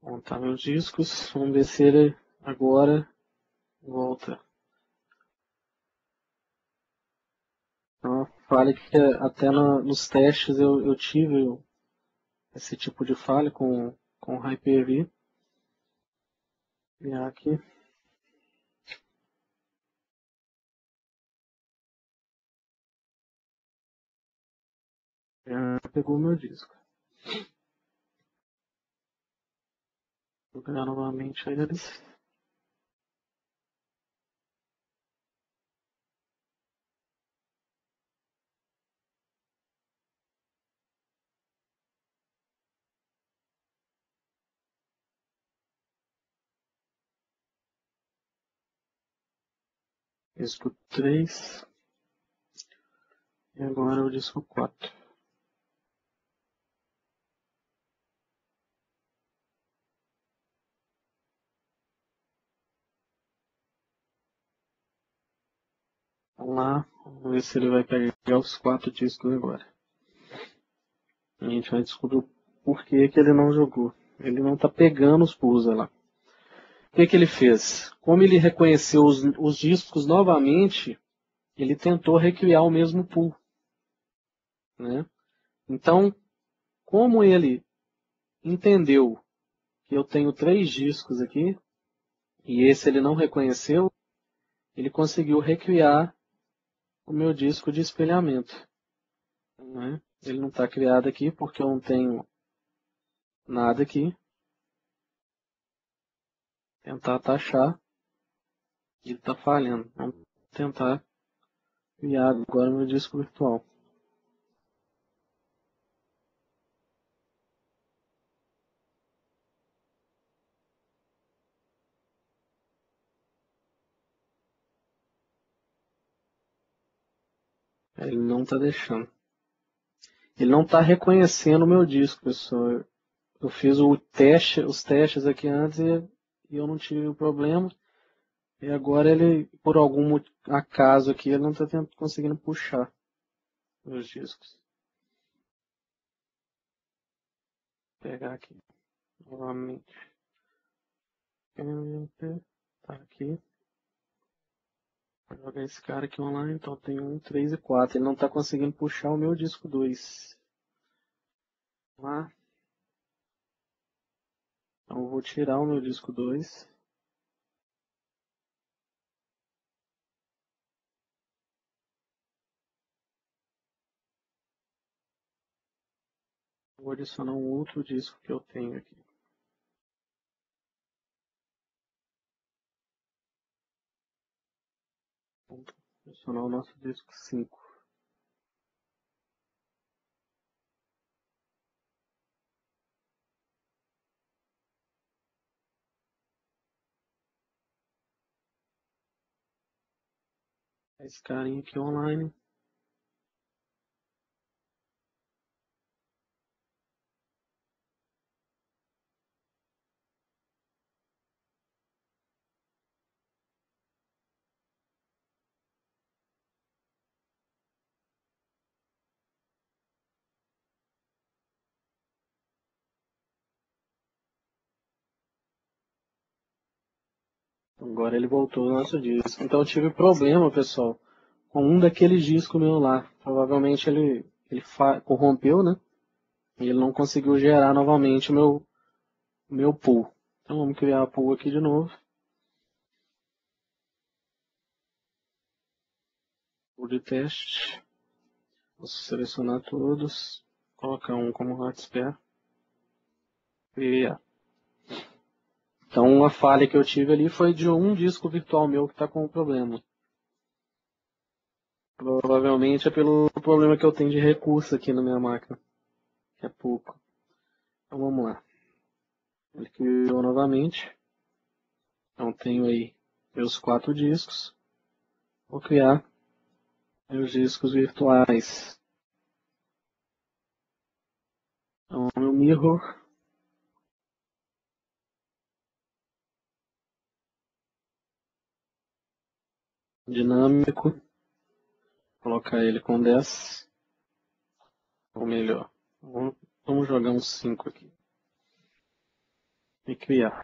Montar meus discos. Vamos ver se ele agora volta. Então, falha que até nos testes eu tive esse tipo de falha com Hyper-V. E aqui. Já pegou meu disco. Vou pegar novamente eles. disco 3 e agora o disco 4. Vamos lá, vamos ver se ele vai pegar os 4 discos agora. A gente vai descobrir o porquê que ele não jogou. Ele não está pegando os pools lá. O que que ele fez? Como ele reconheceu os discos novamente, ele tentou recriar o mesmo pool, né? Então, como ele entendeu que eu tenho 3 discos aqui, e esse ele não reconheceu, ele conseguiu recriar o meu disco de espelhamento, né? Ele não está criado aqui porque eu não tenho nada aqui. Tentar taxar, ele está falhando. Vamos tentar criar agora meu disco virtual. Ele não está deixando. Ele não está reconhecendo o meu disco, pessoal. Eu fiz o teste, os testes aqui antes e eu não tive o problema. E agora ele, por algum acaso aqui, ele não está conseguindo puxar os discos. Vou pegar aqui novamente. Tá aqui. Vou jogar esse cara aqui online, então tem 1, 3 e 4. Ele não está conseguindo puxar o meu disco 2. Vamos lá. Então eu vou tirar o meu disco 2. Vou adicionar um outro disco que eu tenho aqui. Vamos adicionar o nosso disco 5. Esse carinha aqui online. Agora ele voltou ao nosso disco. Então eu tive problema, pessoal, com um daqueles discos meu lá. Provavelmente ele corrompeu, né? E ele não conseguiu gerar novamente o meu pool. Então vamos criar a pool aqui de novo. Pool de teste. Vou selecionar todos. Colocar um como hotspot. Criar. Então a falha que eu tive ali foi de um disco virtual meu que está com um problema. Provavelmente é pelo problema que eu tenho de recurso aqui na minha máquina, que é pouco. Então vamos lá. Ele criou novamente. Então tenho aí meus 4 discos. Vou criar meus discos virtuais. Então meu mirror. Dinâmico, vou colocar ele com 10, ou melhor, vamos jogar um 5 aqui e criar.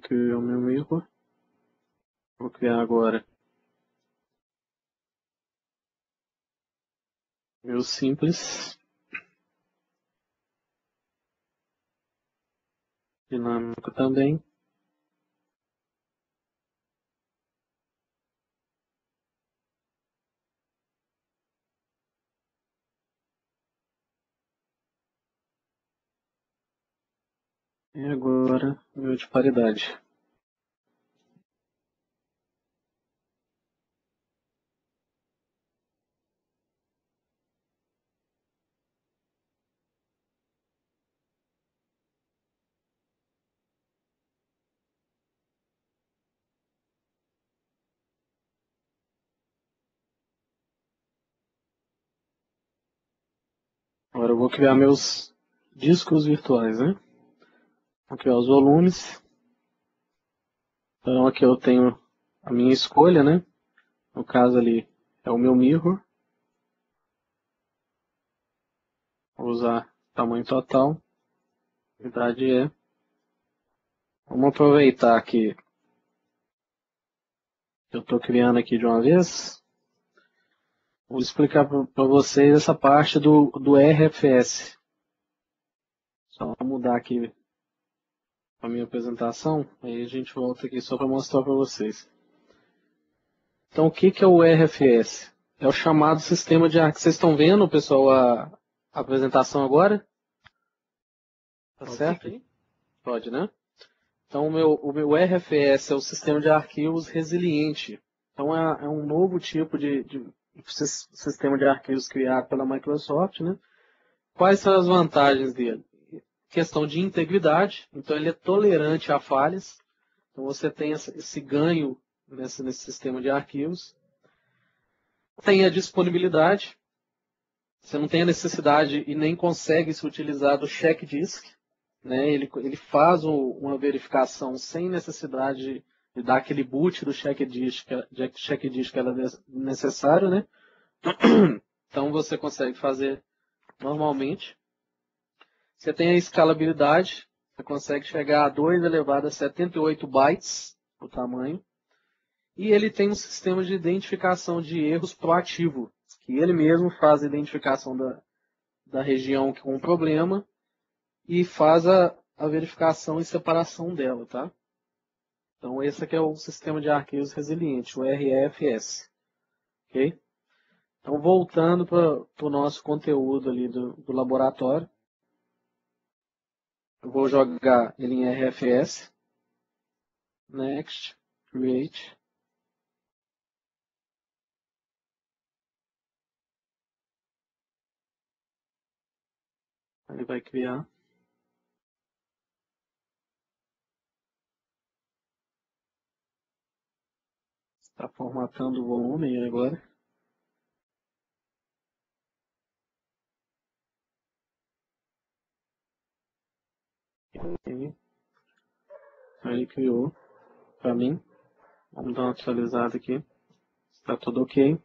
Que é o meu mirror. Vou criar agora meu simples dinâmico também. E agora, nível de paridade. Agora eu vou criar meus discos virtuais, né? Vou criar os volumes. Então aqui eu tenho a minha escolha, né? No caso ali é o meu mirror. Vou usar tamanho total. A verdade é... Vamos aproveitar que eu estou criando aqui de uma vez. Vou explicar para vocês essa parte do RFS. Só mudar aqui a minha apresentação, aí a gente volta aqui só para mostrar para vocês. Então o que é o RFS? É o chamado sistema de arquivo. Vocês estão vendo, pessoal, a apresentação agora? Tá certo? Pode, né? Então o meu RFS é o sistema de arquivos resiliente. Então é um novo tipo de sistema de arquivos criado pela Microsoft, né? Quais são as vantagens dele? Questão de integridade, então ele é tolerante a falhas, então você tem esse ganho nesse sistema de arquivos. Tem a disponibilidade, você não tem a necessidade e nem consegue se utilizar do check disk, né? Ele faz uma verificação sem necessidade de dar aquele boot do check disk que era necessário, né? Então você consegue fazer normalmente. Você tem a escalabilidade, você consegue chegar a 2⁵ bytes o tamanho. E ele tem um sistema de identificação de erros proativo, que ele mesmo faz a identificação da região com o problema e faz a verificação e separação dela, tá? Então, esse aqui é o sistema de arquivos resiliente, o RFS. Okay? Então, voltando para o nosso conteúdo ali do laboratório. Eu vou jogar ele em RFS. Next, Create. Ele vai criar. Está formatando o volume agora. Ele criou para mim. Vamos dar uma atualizada aqui. Está tudo ok.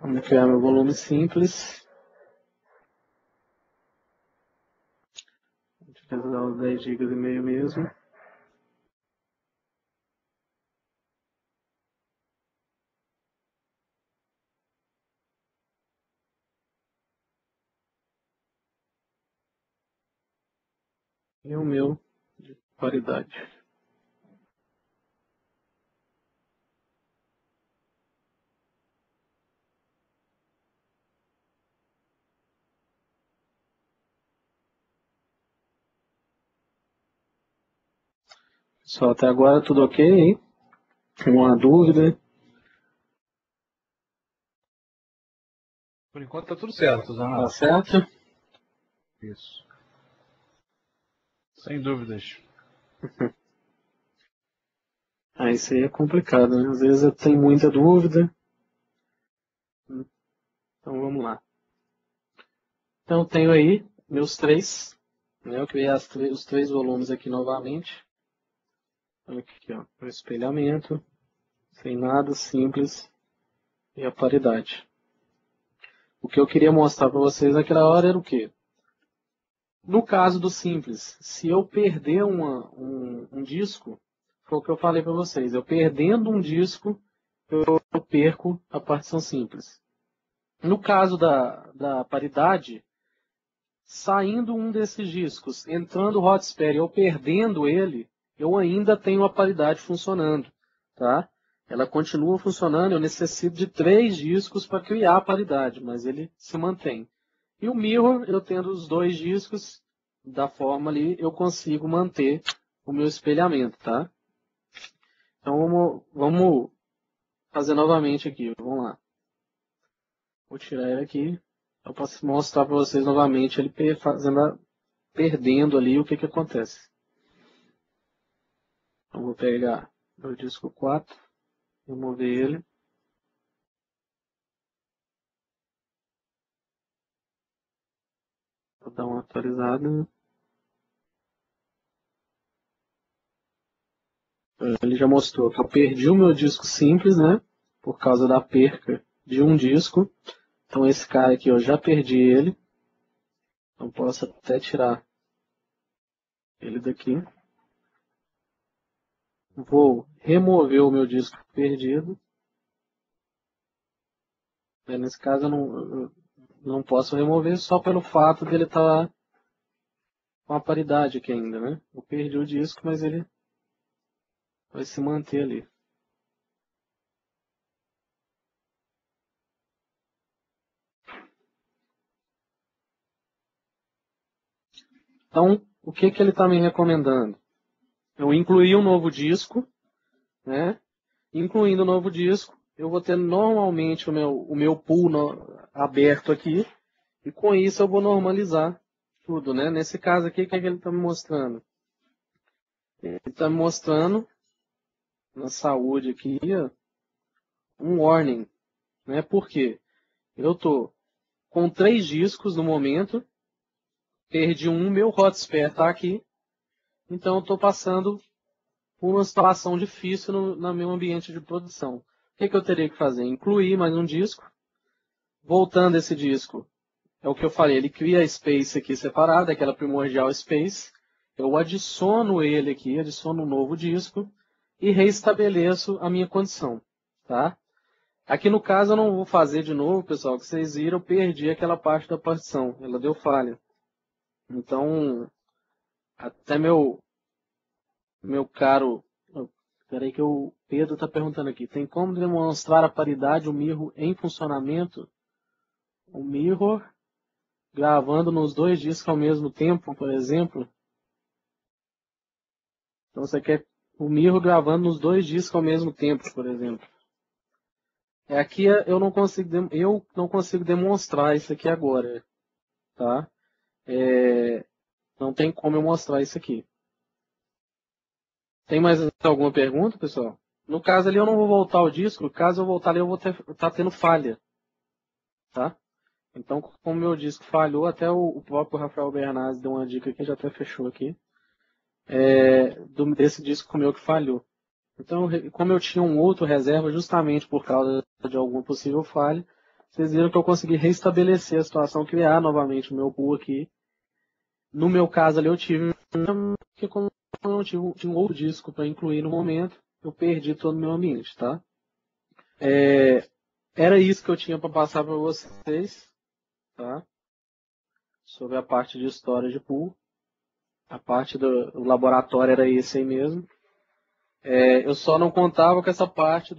Vamos criar meu volume simples. Vou utilizar os 10 GB e meio mesmo. E o meu de paridade. Pessoal, até agora tudo ok, hein? Tem uma dúvida? Por enquanto tá tudo certo, Zana. Tá certo? Isso. Sem dúvidas. Ah, isso aí é complicado, né? Às vezes eu tenho muita dúvida. Então vamos lá. Então eu tenho aí meus três, né? Eu criei os três volumes aqui novamente. Olha aqui, ó. O espelhamento, sem nada, simples e a paridade. O que eu queria mostrar para vocês naquela hora era o quê? No caso do simples, se eu perder um disco, foi o que eu falei para vocês, eu perdendo um disco, eu perco a partição simples. No caso da paridade, saindo um desses discos, entrando o hotspot, eu perdendo ele, eu ainda tenho a paridade funcionando. Tá? Ela continua funcionando, eu necessito de 3 discos para criar a paridade, mas ele se mantém. E o mirror, eu tendo os dois discos da forma ali, eu consigo manter o meu espelhamento, tá? Então vamos fazer novamente aqui, vamos lá. Vou tirar ele aqui. Eu posso mostrar para vocês novamente ele perdendo ali o que que acontece. Então vou pegar o disco 4, remover ele. Vou dar uma atualizada. Ele já mostrou que eu perdi o meu disco simples, né? Por causa da perca de um disco. Então esse cara aqui eu já perdi ele. Então posso até tirar ele daqui. Vou remover o meu disco perdido. Nesse caso eu não posso remover só pelo fato dele estar com a paridade aqui ainda, né? Eu perdi o disco, mas ele vai se manter ali. Então, o que que ele está me recomendando? Eu incluí um novo disco, né? Incluindo o novo disco, eu vou ter normalmente o meu pool aberto aqui, e com isso eu vou normalizar tudo, né? Nesse caso aqui, o que que ele está me mostrando? Ele está me mostrando na saúde aqui, um warning, né? Por quê? Eu estou com 3 discos no momento, perdi um, meu hotspot está aqui, então eu estou passando por uma situação difícil no meu ambiente de produção. O que que eu teria que fazer? Incluir mais um disco, voltando esse disco, é o que eu falei, ele cria a space aqui separada, aquela primordial space, eu adiciono ele aqui, adiciono um novo disco, e reestabeleço a minha condição, tá? Aqui no caso eu não vou fazer de novo, pessoal, que vocês viram, eu perdi aquela parte da partição, ela deu falha. Então, até meu caro... Peraí que o Pedro está perguntando aqui, tem como demonstrar a paridade, o mirror em funcionamento? O mirror gravando nos dois discos ao mesmo tempo, por exemplo? Então você quer... O mirror gravando nos dois discos ao mesmo tempo, por exemplo. Aqui eu não consigo demonstrar isso aqui agora, tá? Não tem como eu mostrar isso aqui. Tem mais alguma pergunta, pessoal? No caso ali eu não vou voltar o disco. Caso eu voltar ali eu vou estar tendo falha, tá? Então como meu disco falhou, até o próprio Rafael Bernardes deu uma dica aqui, já até fechou aqui. Desse disco meu que falhou. Então, como eu tinha um outro reserva justamente por causa de alguma possível falha, vocês viram que eu consegui restabelecer a situação, criar novamente o meu pool aqui. No meu caso ali eu tive, porque como eu não tinha um outro disco para incluir no momento, eu perdi todo o meu ambiente, tá? Era isso que eu tinha para passar para vocês, tá? Sobre a parte de storage pool. A parte do laboratório era esse aí mesmo. Eu só não contava com essa parte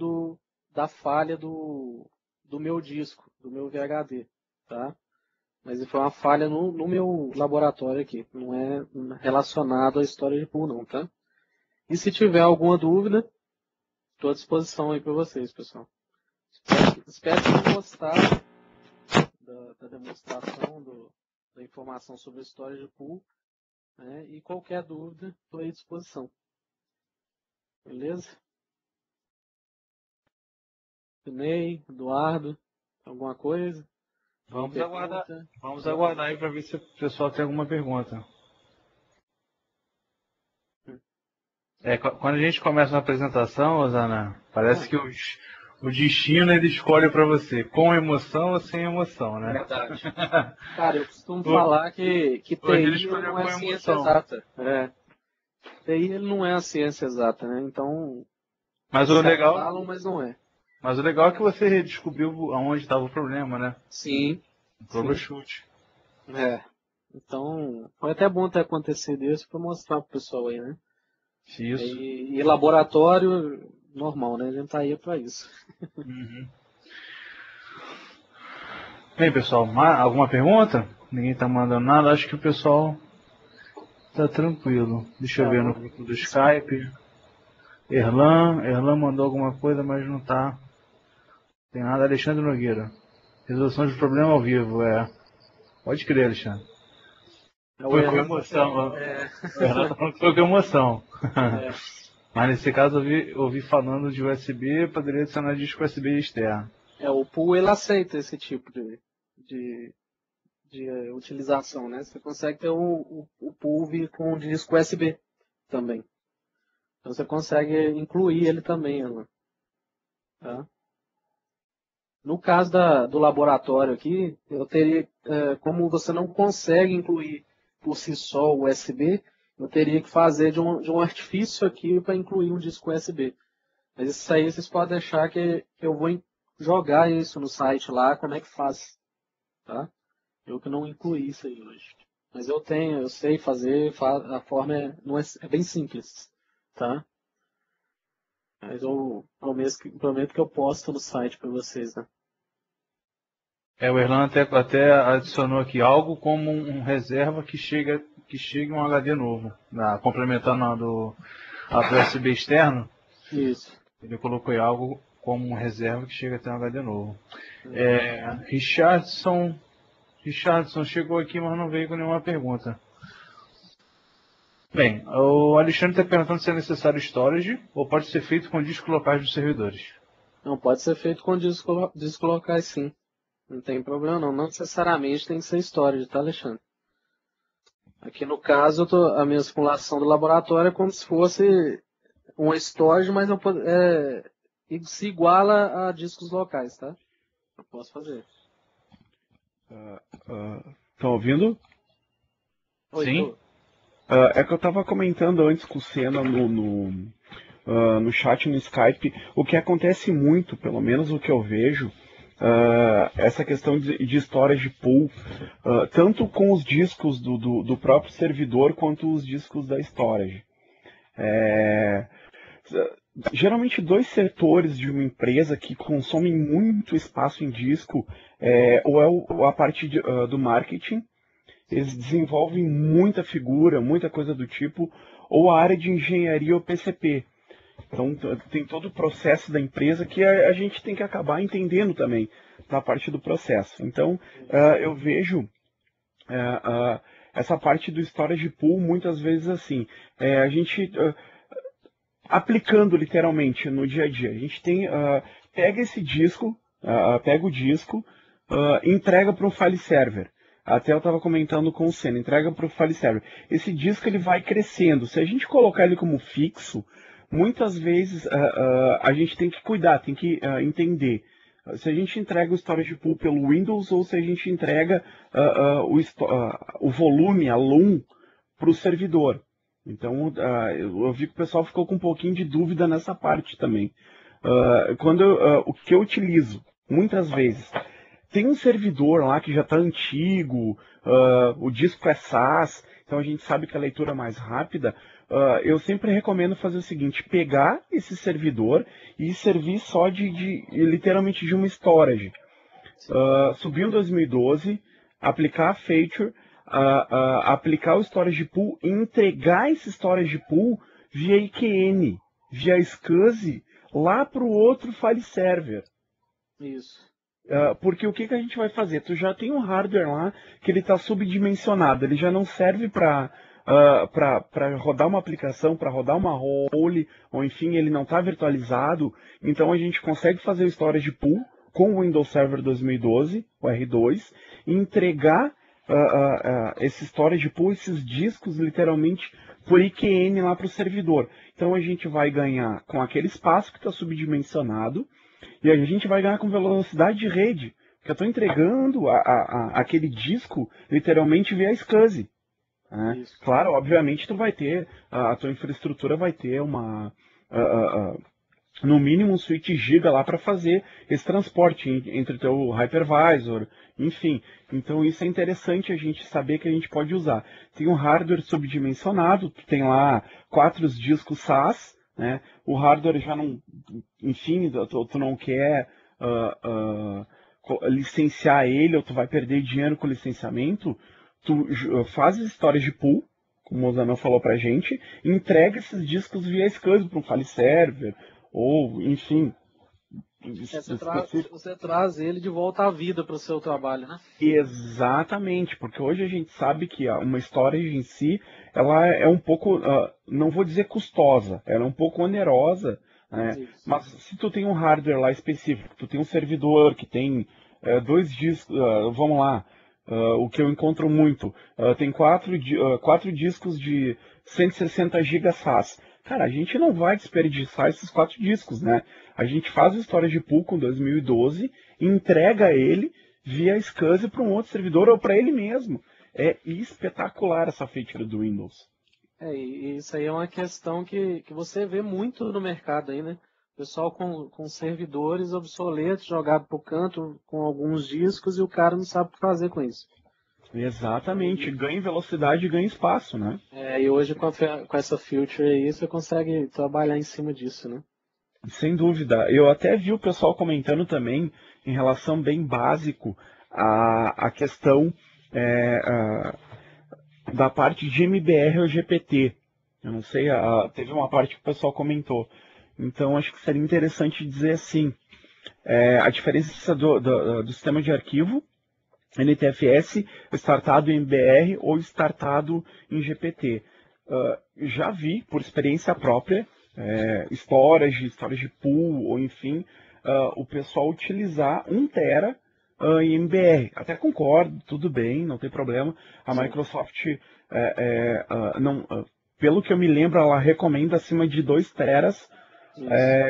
da falha do meu disco, do meu VHD, tá? Mas foi uma falha no meu laboratório aqui. Não é relacionado à história de pool, não, tá? E se tiver alguma dúvida, estou à disposição aí para vocês, pessoal. Espero que tenham gostado da demonstração, da informação sobre a história de pool. E qualquer dúvida, estou à disposição. Beleza? Ney, Eduardo, alguma coisa? Vamos aguardar aí para ver se o pessoal tem alguma pergunta. Quando a gente começa uma apresentação, Osanam, parece que o destino ele escolhe para você, com emoção ou sem emoção, né? Verdade. Cara, eu costumo falar que TI não é ciência exata. TI ele não é a ciência exata, né? Então, mas o legal, falam, mas não é. Mas o legal é que você descobriu aonde estava o problema, né? Sim. O troubleshoot. Então, foi até bom ter acontecido isso para mostrar pro pessoal aí, né? Isso. E laboratório... Normal, né? A gente tá aí para isso. Uhum. Bem, pessoal, alguma pergunta? Ninguém está mandando nada, acho que o pessoal está tranquilo. Deixa eu ver no grupo do Skype. Erlan mandou alguma coisa, mas não está. Tem nada. Alexandre Nogueira. Resolução de problema ao vivo, Pode crer, Alexandre. Foi com emoção. Foi com emoção. Mas nesse caso eu ouvi falando de USB, poderia adicionar disco USB externo. O pool ele aceita esse tipo de utilização, né? Você consegue ter o pool com disco USB também. Então você consegue incluir ele também, Ana. Tá? No caso do laboratório aqui, eu teria, como você não consegue incluir por si só o USB, eu teria que fazer de um artifício aqui para incluir um disco USB. Mas isso aí vocês podem deixar que eu vou jogar isso no site lá, como é que faz. Tá? Eu que não incluí isso aí hoje. Mas eu sei fazer, a forma é bem simples. Tá? Mas eu prometo que eu posto no site para vocês, né? O Erlan até adicionou aqui algo como um reserva que chega um HD novo, complementando a do USB externo. Isso. Ele colocou aí algo como um reserva que chega até um HD novo. Richardson chegou aqui, mas não veio com nenhuma pergunta. Bem, o Alexandre está perguntando se é necessário storage ou pode ser feito com discos locais dos servidores. Não, pode ser feito com discos locais, sim. Não tem problema não, não necessariamente tem que ser storage, tá, Alexandre? Aqui no caso, a minha simulação do laboratório é como se fosse um storage, mas não se iguala a discos locais, tá? Eu posso fazer. Estão ouvindo? Oi, sim. Que eu estava comentando antes com o Sena no chat, no Skype, o que acontece muito, pelo menos o que eu vejo, essa questão de storage pool, tanto com os discos do próprio servidor, quanto os discos da storage. Geralmente dois setores de uma empresa que consomem muito espaço em disco, ou a parte do marketing, eles desenvolvem muita figura, muita coisa do tipo, ou a área de engenharia ou PCP. Então tem todo o processo da empresa que a gente tem que acabar entendendo também na parte do processo. Então eu vejo essa parte do storage pool muitas vezes assim, a gente aplicando literalmente no dia a dia. A gente tem, pega esse disco, pega o disco, entrega para um file server. Até eu estava comentando com o Sena, entrega para o file server. Esse disco ele vai crescendo. Se a gente colocar ele como fixo, muitas vezes a gente tem que cuidar, tem que entender. Se a gente entrega o storage pool pelo Windows ou se a gente entrega o volume, a LUM, para o servidor. Então, eu vi que o pessoal ficou com um pouquinho de dúvida nessa parte também. O que eu utilizo, muitas vezes... Tem um servidor lá que já está antigo, o disco é SAS, então a gente sabe que a leitura é mais rápida. Eu sempre recomendo fazer o seguinte, pegar esse servidor e servir só literalmente de uma storage. Subir em 2012, aplicar a feature, aplicar o storage pool e entregar esse storage pool via IQN, via SCSI, lá para o outro file server. Isso. Porque o que a gente vai fazer? Tu já tem um hardware lá que ele está subdimensionado, ele já não serve para rodar uma aplicação, para rodar uma role, ou enfim, ele não está virtualizado. Então a gente consegue fazer o storage pool com o Windows Server 2012, o R2, e entregar esse storage pool, esses discos literalmente por IQN lá para o servidor. Então a gente vai ganhar com aquele espaço que está subdimensionado, e a gente vai ganhar com velocidade de rede, porque eu estou entregando aquele disco literalmente via SCSI. Né? Claro, obviamente tu vai ter, a tua infraestrutura vai ter uma, no mínimo um switch giga lá para fazer esse transporte entre o teu hypervisor, enfim. Então isso é interessante a gente saber que a gente pode usar. Tem um hardware subdimensionado, tu tem lá 4 discos SAS, né? O hardware já não, enfim, tu não quer licenciar ele, ou tu vai perder dinheiro com o licenciamento, tu faz storage pool, como o Osanam falou pra gente, e entrega esses discos via SCSI para um file server, ou enfim. Você traz ele de volta à vida para o seu trabalho, né? Exatamente, porque hoje a gente sabe que uma storage em si, ela é um pouco, não vou dizer custosa, ela é um pouco onerosa, né? Isso. Mas se tu tem um hardware lá específico, tu tem um servidor que tem 2 discos, vamos lá, o que eu encontro muito, tem 4 discos de 160 GB SAS. Cara, a gente não vai desperdiçar esses 4 discos, né? A gente faz o storage pool com 2012, entrega ele via SCSI para um outro servidor ou para ele mesmo. É espetacular essa feature do Windows. É, e isso aí é uma questão que você vê muito no mercado aí, né? O pessoal com servidores obsoletos, jogado para o canto, com alguns discos, e o cara não sabe o que fazer com isso. Exatamente, ganha velocidade e ganha espaço, né? É, e hoje com essa feature aí, você consegue trabalhar em cima disso, né? Sem dúvida. Eu até vi o pessoal comentando também, em relação bem básico, a questão da parte de MBR ou GPT. Eu não sei, teve uma parte que o pessoal comentou. Então, acho que seria interessante dizer assim, a diferença do sistema de arquivo, NTFS, startado em MBR ou startado em GPT. Já vi, por experiência própria, storage pool, ou enfim, o pessoal utilizar 1 tera em MBR. Até concordo, tudo bem, não tem problema. A Sim. Microsoft, pelo que eu me lembro, ela recomenda acima de 2 teras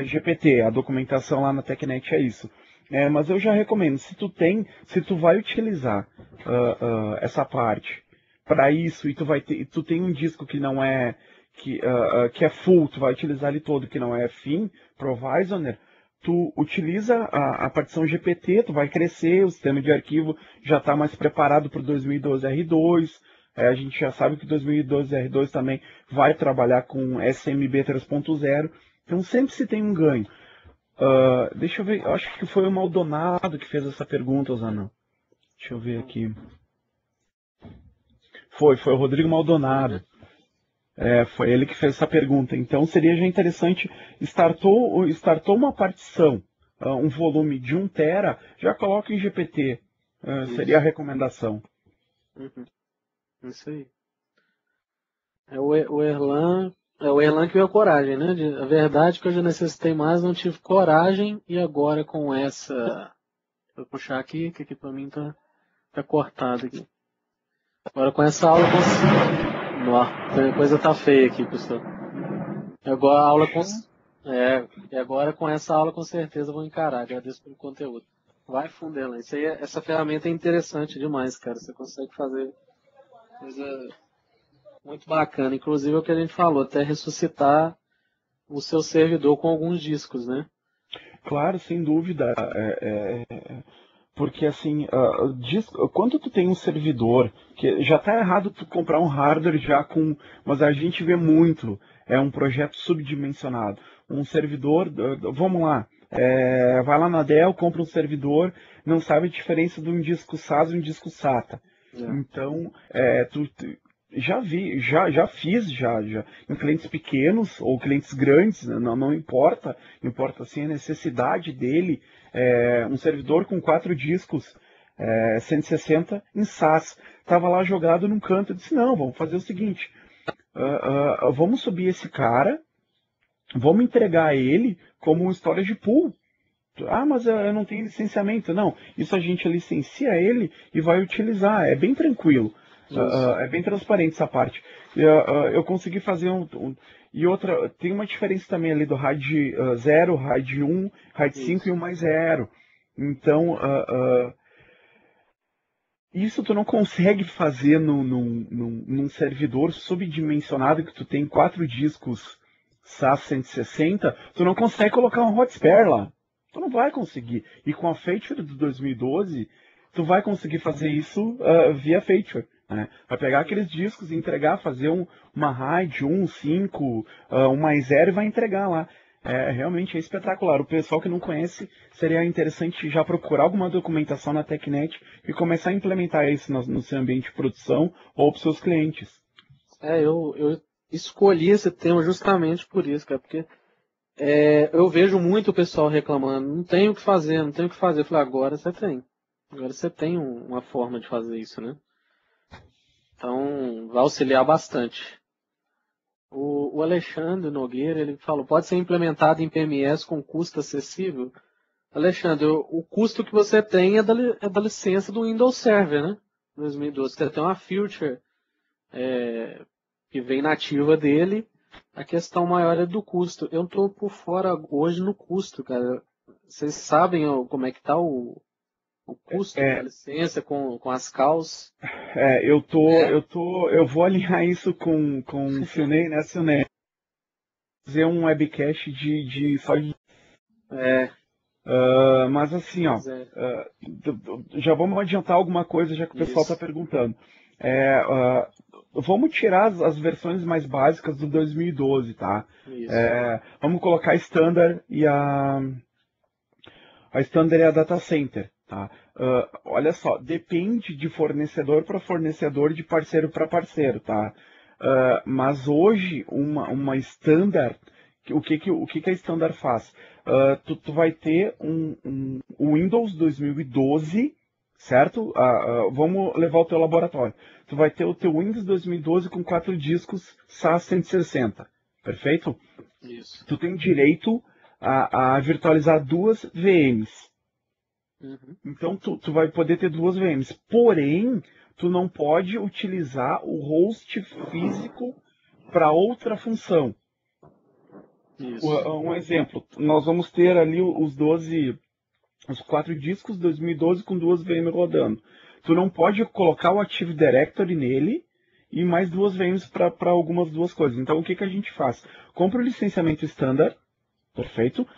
GPT. A documentação lá na TechNet é isso. Mas eu já recomendo, se tu vai utilizar essa parte para isso, e tu tem um disco que não é que é full, tu vai utilizar ele todo, que não é thin, provisioner, tu utiliza a partição GPT, tu vai crescer, o sistema de arquivo já está mais preparado para o 2012 R2, a gente já sabe que o 2012 R2 também vai trabalhar com SMB 3.0, então sempre se tem um ganho. Deixa eu ver, eu acho que foi o Maldonado que fez essa pergunta, Osanam. Deixa eu ver aqui. Foi o Rodrigo Maldonado. Foi ele que fez essa pergunta. Então seria já interessante, startou uma partição, um volume de 1 tera, já coloca em GPT. Seria a recomendação. Uhum. Isso aí. É o Erlan. É o Erlan que veio a coragem, né? A verdade é que eu já necessitei mais, não tive coragem, e agora com essa... Vou puxar aqui, que aqui pra mim tá cortado aqui. Agora com essa aula eu consigo... Nossa, a coisa tá feia aqui, pessoal. Agora a aula com... e agora com essa aula com certeza eu vou encarar, agradeço pelo conteúdo. Vai fundo, Erlan. Isso aí, essa ferramenta é interessante demais, cara. Você consegue fazer coisa... Muito bacana, inclusive é o que a gente falou, até ressuscitar o seu servidor com alguns discos, né? Claro, sem dúvida, porque assim, quando tu tem um servidor, que já tá errado tu comprar um hardware já com, mas a gente vê muito, é um projeto subdimensionado, um servidor, vamos lá, vai lá na Dell, compra um servidor, não sabe a diferença de um disco SAS e um disco SATA, então, já vi, já fiz, já em clientes pequenos ou clientes grandes, não importa, importa sim a necessidade dele, um servidor com 4 discos, 160 em SAS, estava lá jogado num canto, eu disse, não, vamos fazer o seguinte, vamos subir esse cara, vamos entregar ele como um storage pool. Ah, mas eu não tenho licenciamento. Não, isso a gente licencia ele e vai utilizar, é bem tranquilo. É bem transparente essa parte. Eu consegui fazer E outra, tem uma diferença também ali do RAID 0, RAID 1, RAID 5 e 1 mais 0. Então, isso tu não consegue fazer num servidor subdimensionado que tu tem 4 discos SAS 160, tu não consegue colocar um hotspare lá. Tu não vai conseguir. E com a feature do 2012, tu vai conseguir fazer isso via feature. Vai pegar aqueles discos e entregar, fazer uma RAID 1, 5, 1 mais 0 e vai entregar lá. É realmente é espetacular. O pessoal que não conhece, seria interessante já procurar alguma documentação na TechNet e começar a implementar isso no seu ambiente de produção ou para os seus clientes. Eu escolhi esse tema justamente por isso, cara, porque eu vejo muito o pessoal reclamando, não tenho o que fazer, não tenho o que fazer. Eu falei, agora você tem. Agora você tem uma forma de fazer isso, né? Então, vai auxiliar bastante. O Alexandre Nogueira, ele falou, pode ser implementado em PMS com custo acessível? Alexandre, o custo que você tem é da licença do Windows Server, né? 2012, você tem uma feature que vem nativa dele. A questão maior é do custo. Eu estou por fora hoje no custo, cara. Vocês sabem como é que está o custo da licença com as calls? Eu vou alinhar isso com o Sunei, né, Sunei? Fazer um webcast de só de... mas assim, ó, já vamos adiantar alguma coisa, já que o pessoal está perguntando. Vamos tirar as versões mais básicas do 2012, tá? Isso. Vamos colocar a Standard e a Standard e a Data Center. Tá? Olha só, depende de fornecedor para fornecedor, de parceiro para parceiro, tá? Mas hoje uma standard, o que a standard faz? Tu vai ter um Windows 2012, certo? Vamos levar o teu laboratório. Tu vai ter o teu Windows 2012 com 4 discos SAS 160, perfeito? Isso. Tu tem direito a virtualizar 2 VMs. Uhum. Então, tu vai poder ter 2 VMs, porém, tu não pode utilizar o host físico para outra função. Isso. Um exemplo, nós vamos ter ali os 4 discos 2012 com 2 VMs rodando. Tu não pode colocar o Active Directory nele e mais 2 VMs para algumas 2 coisas. Então, o que a gente faz? Compra o licenciamento standard, perfeito?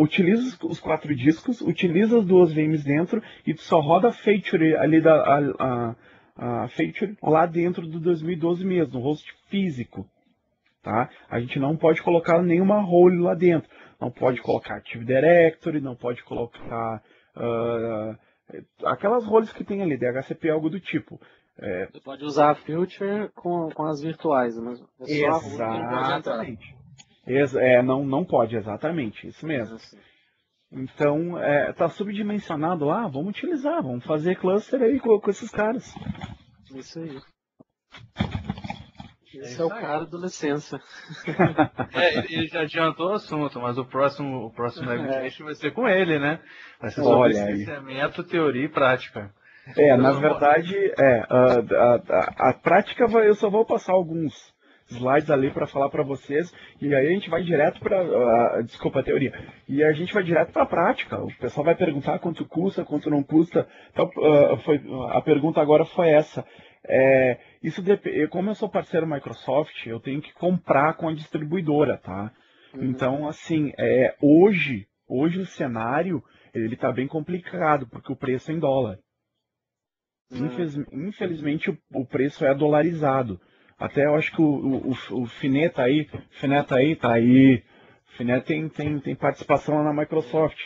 Utiliza os 4 discos, utiliza as 2 VMs dentro e tu só roda a feature ali a feature lá dentro do 2012 mesmo, host físico, tá? A gente não pode colocar nenhuma role lá dentro, não pode colocar Active Directory, não pode colocar aquelas roles que tem ali, DHCP, algo do tipo. Você pode usar a feature com as virtuais, mas é só exatamente. Não pode, exatamente, isso mesmo. Então, tá subdimensionado lá, vamos utilizar, vamos fazer cluster aí com esses caras. Isso aí. Esse é o cara do licença. Ele já adiantou o assunto, mas o próximo webcast vai ser com ele, né? Vai ser sobre licenciamento, teoria e prática. Na verdade, a prática eu só vou passar alguns slides ali para falar para vocês, e aí a gente vai direto para a teoria, e a gente vai direto para a prática. O pessoal vai perguntar quanto custa, quanto não custa. Então, a pergunta agora foi essa. Como eu sou parceiro Microsoft, eu tenho que comprar com a distribuidora, tá? Uhum. Então, assim, hoje o cenário ele está bem complicado, porque o preço é em dólar. Uhum. Infelizmente, o preço é dolarizado. Até eu acho que o Finet tá aí. Finet tem participação lá na Microsoft.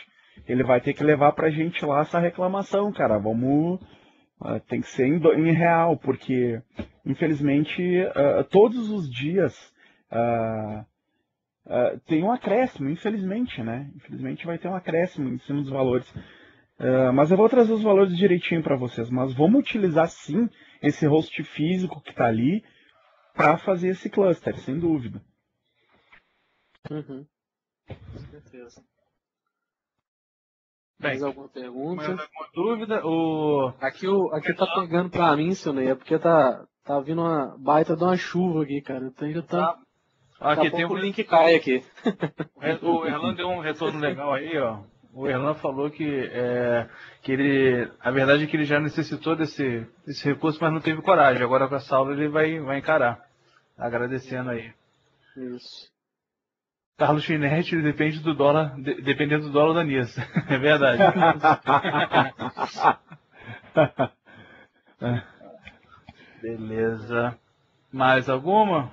Ele vai ter que levar pra gente lá essa reclamação, cara. Vamos. Tem que ser em real, porque infelizmente todos os dias tem um acréscimo, infelizmente, né? Infelizmente vai ter um acréscimo em cima dos valores. Mas eu vou trazer os valores direitinho para vocês. Mas vamos utilizar sim esse host físico que tá ali, para fazer esse cluster, sem dúvida. Uhum. Com certeza. Mais alguma pergunta? Mais alguma dúvida? Aqui tá pegando para mim, Sunei, é porque tá vindo uma baita de uma chuva aqui, cara. Então já tá. Aqui tem o link cai aqui. O Erlan deu um retorno legal aí, ó. O Erlan falou que ele, a verdade é que ele já necessitou desse recurso, mas não teve coragem. Agora com essa aula ele vai encarar. Agradecendo aí. Isso. Carlos Finet depende do dólar, dependendo do dólar da Nisa. É verdade. Beleza. Mais alguma?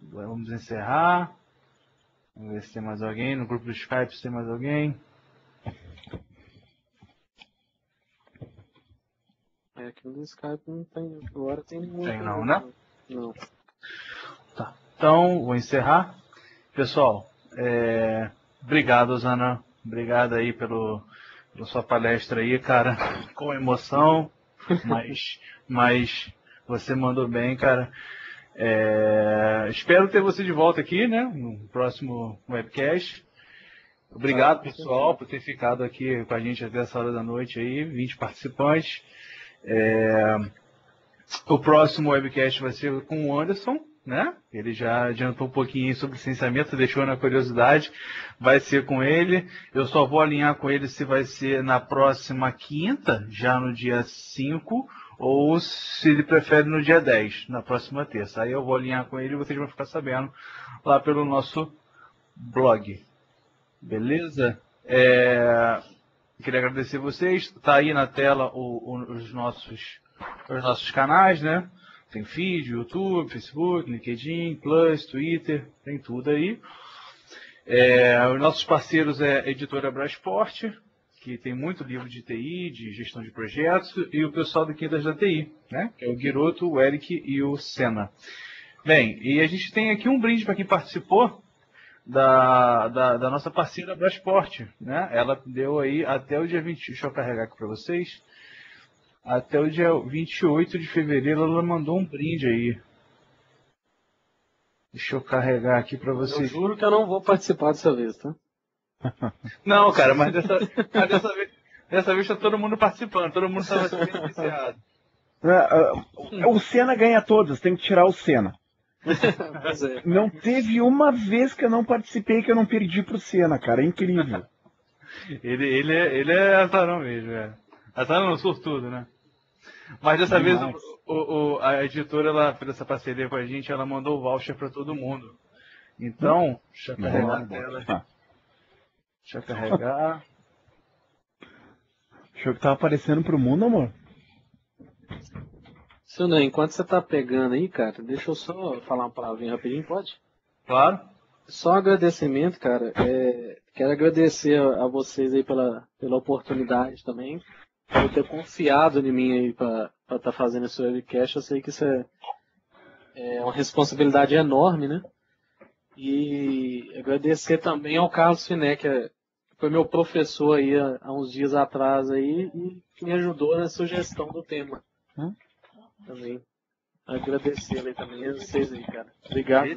Vamos encerrar. Vamos ver se tem mais alguém. No grupo do Skype, se tem mais alguém. É, aqui no Skype não tem. Agora tem muito. Tem não, né? Não. Tá. Então, vou encerrar. Pessoal, obrigado, Osanam. Obrigado aí pela sua palestra aí, cara. Com emoção, mas você mandou bem, cara. Espero ter você de volta aqui, né? No próximo webcast. Obrigado, pessoal, por ter ficado aqui com a gente até essa hora da noite aí, 20 participantes. O próximo webcast vai ser com o Anderson, né? Ele já adiantou um pouquinho sobre licenciamento, deixou na curiosidade. Vai ser com ele. Eu só vou alinhar com ele se vai ser na próxima quinta, já no dia 5, ou se ele prefere no dia 10, na próxima terça. Aí eu vou alinhar com ele e vocês vão ficar sabendo lá pelo nosso blog. Beleza? Queria agradecer vocês. Está aí na tela os nossos canais, né? Tem feed, YouTube, Facebook, LinkedIn, Plus, Twitter, tem tudo aí. Os nossos parceiros é a editora Brasport, que tem muito livro de TI, de gestão de projetos, e o pessoal do Quintas da TI, né? Que é o Guiroto, o Eric e o Sena. Bem, e a gente tem aqui um brinde para quem participou da nossa parceira Brasport, né? Ela deu aí até o dia 20, deixa eu carregar aqui para vocês. Até o dia 28 de fevereiro ela mandou um brinde aí. Deixa eu carregar aqui para vocês. Eu juro que eu não vou participar dessa vez, tá? Não, cara, mas dessa vez tá todo mundo participando, todo mundo estava sendo beneficiado. O Sena ganha todas, tem que tirar o Sena. Não teve uma vez que eu não participei que eu não perdi pro Sena, cara, é incrível. Ele é azarão mesmo, velho. Até não, sortudo, né? Mas dessa vez a editora, ela, por essa parceria com a gente, ela mandou o voucher para todo mundo. Então, deixa eu carregar a tela. Tá. Deixa eu carregar. Achou que tava aparecendo pro mundo, amor? Sunei, enquanto você tá pegando aí, cara, deixa eu só falar uma palavrinha rapidinho, pode? Claro. Só agradecimento, cara. Quero agradecer a vocês aí pela oportunidade também. Por ter confiado em mim aí para estar fazendo esse webcast. Eu sei que isso é uma responsabilidade enorme, né? E agradecer também ao Carlos Finet, que foi meu professor aí há uns dias atrás aí, e que me ajudou na sugestão do tema. Também agradecer ele também, a vocês aí, cara. Obrigado.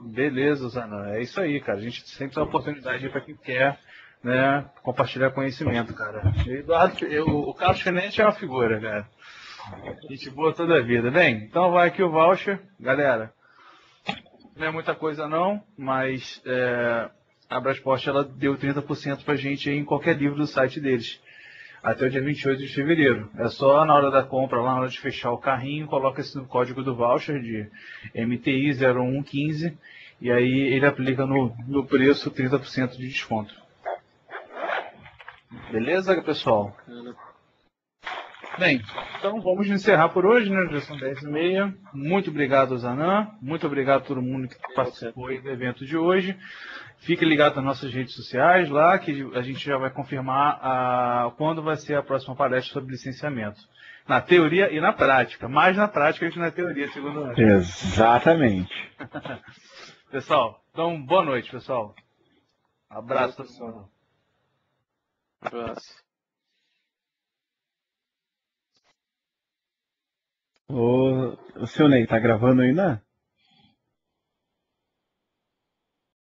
Beleza, Osanam. É isso aí, cara. A gente sempre dá oportunidade para quem quer, né, compartilhar conhecimento, cara. O Carlos Finet é uma figura, cara. Gente boa toda a vida. Bem, então vai aqui o voucher. Galera, não é muita coisa não, mas a Brasport, ela deu 30% pra gente em qualquer livro do site deles. Até o dia 28 de fevereiro. É só na hora da compra, lá na hora de fechar o carrinho, coloca esse código do voucher de MTI 0115 e aí ele aplica no preço 30% de desconto. Beleza, pessoal? Bem, então vamos encerrar por hoje, né? Já são 10h30. Muito obrigado, Osanam. Muito obrigado a todo mundo que participou do evento de hoje. Fique ligado nas nossas redes sociais lá, que a gente já vai confirmar quando vai ser a próxima palestra sobre licenciamento. Na teoria e na prática. Mais na prática que na teoria, segundo nós. Exatamente. Pessoal, então boa noite, pessoal. Abraço, pessoal. Abraço. Ô, o seu Ney, tá gravando ainda?